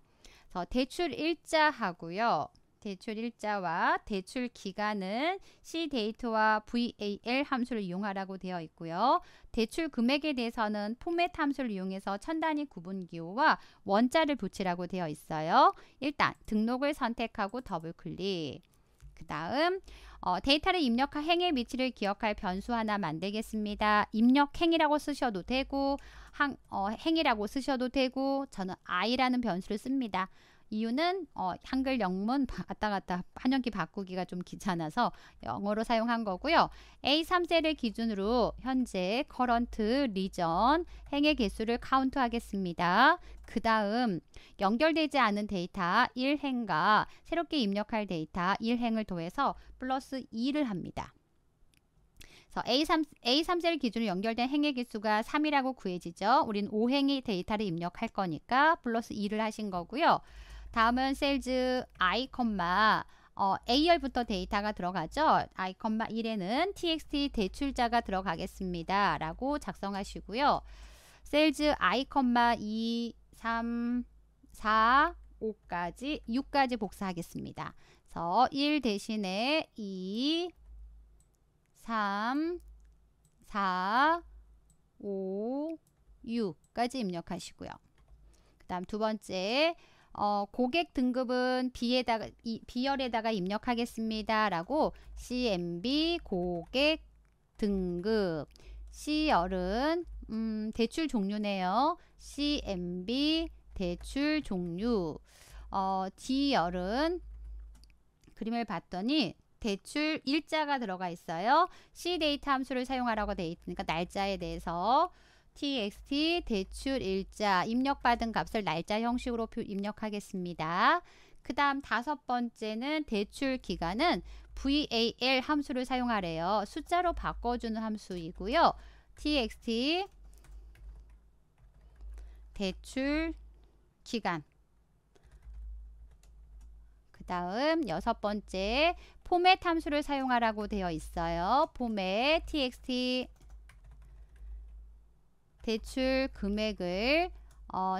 그래서 대출 일자 하고요. 대출 일자와 대출 기간은 C데이트와 VAL 함수를 이용하라고 되어 있고요. 대출 금액에 대해서는 포맷 함수를 이용해서 천단위 구분기호와 원자를 붙이라고 되어 있어요. 일단 등록을 선택하고 더블클릭. 그 다음 데이터를 입력한 행의 위치를 기억할 변수 하나 만들겠습니다. 입력행이라고 쓰셔도 되고 행이라고 쓰셔도 되고, 저는 i라는 변수를 씁니다. 이유는 한글 영문 왔다 갔다 한영키 바꾸기가 좀 귀찮아서 영어로 사용한 거고요. A3셀을 기준으로 현재 current, region, 행의 개수를 카운트 하겠습니다. 그 다음 연결되지 않은 데이터 1행과 새롭게 입력할 데이터 1행을 더해서 플러스 2를 합니다. A3셀 기준으로 연결된 행의 개수가 3이라고 구해지죠. 우린 5행의 데이터를 입력할 거니까 플러스 2를 하신 거고요. 다음은 셀즈 i, A열부터 데이터가 들어가죠. i, 1에는 txt 대출자가 들어가겠습니다. 라고 작성하시고요. 셀즈 i, 2, 3, 4, 5까지 6까지 복사하겠습니다. 그래서 1 대신에 2, 3, 4, 5, 6까지 입력하시고요. 그 다음 두 번째 고객 등급은 B열에다가 입력하겠습니다. 라고 CMB 고객 등급, C열은 대출 종류네요. CMB 대출 종류, D열은 그림을 봤더니 대출 일자가 들어가 있어요. C 데이터 함수를 사용하라고 되어 있으니까 날짜에 대해서 txt 대출 일자, 입력받은 값을 날짜 형식으로 입력하겠습니다. 그 다음 다섯 번째는 대출 기간은 var 함수를 사용하래요. 숫자로 바꿔주는 함수이고요. txt 대출 기간, 그 다음 여섯 번째 포맷 함수를 사용하라고 되어 있어요. 포맷 txt 대출 금액을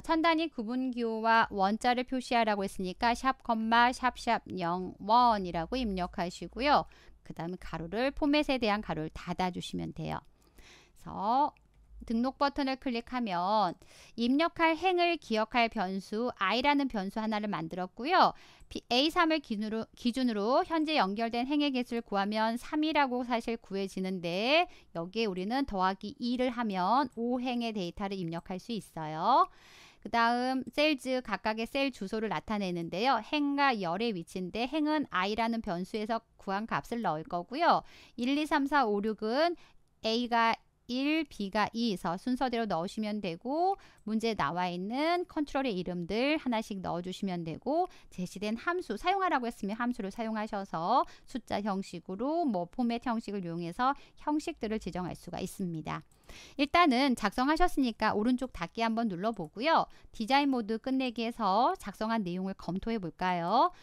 찬단위 구분기호와 원자를 표시하라고 했으니까 샵, 샵, 0, 원이라고 입력하시고요. 그 다음에 가로를, 포맷에 대한 가로를 닫아주시면 돼요. 그래서 등록 버튼을 클릭하면 입력할 행을 기억할 변수 i라는 변수 하나를 만들었고요. A3을 기준으로 현재 연결된 행의 개수를 구하면 3이라고 사실 구해지는데, 여기에 우리는 더하기 2를 하면 5행의 데이터를 입력할 수 있어요. 그 다음 셀즈 각각의 셀 주소를 나타내는데요. 행과 열의 위치인데 행은 i라는 변수에서 구한 값을 넣을 거고요. 1, 2, 3, 4, 5, 6은 A가 1, B가 2에서 순서대로 넣으시면 되고, 문제에 나와 있는 컨트롤의 이름들 하나씩 넣어주시면 되고, 제시된 함수 사용하라고 했으면 함수를 사용하셔서 숫자 형식으로 포맷 형식을 이용해서 형식들을 지정할 수가 있습니다. 일단은 작성하셨으니까 오른쪽 닫기 한번 눌러보고요. 디자인 모드 끝내기에서 작성한 내용을 검토해 볼까요?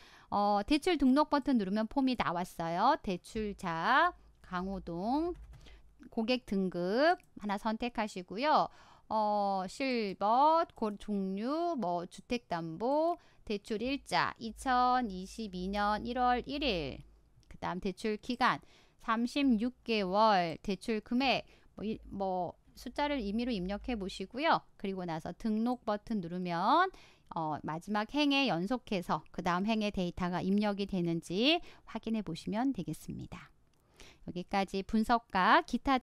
대출 등록 버튼 누르면 폼이 나왔어요. 대출자 강호동 고객 등급 하나 선택하시고요. 실버, 종류, 주택담보, 대출 일자 2022년 1월 1일, 그 다음 대출 기간 36개월, 대출 금액 숫자를 임의로 입력해 보시고요. 그리고 나서 등록 버튼 누르면 마지막 행에 연속해서 그 다음 행의 데이터가 입력이 되는지 확인해 보시면 되겠습니다. 여기까지 분석과 기타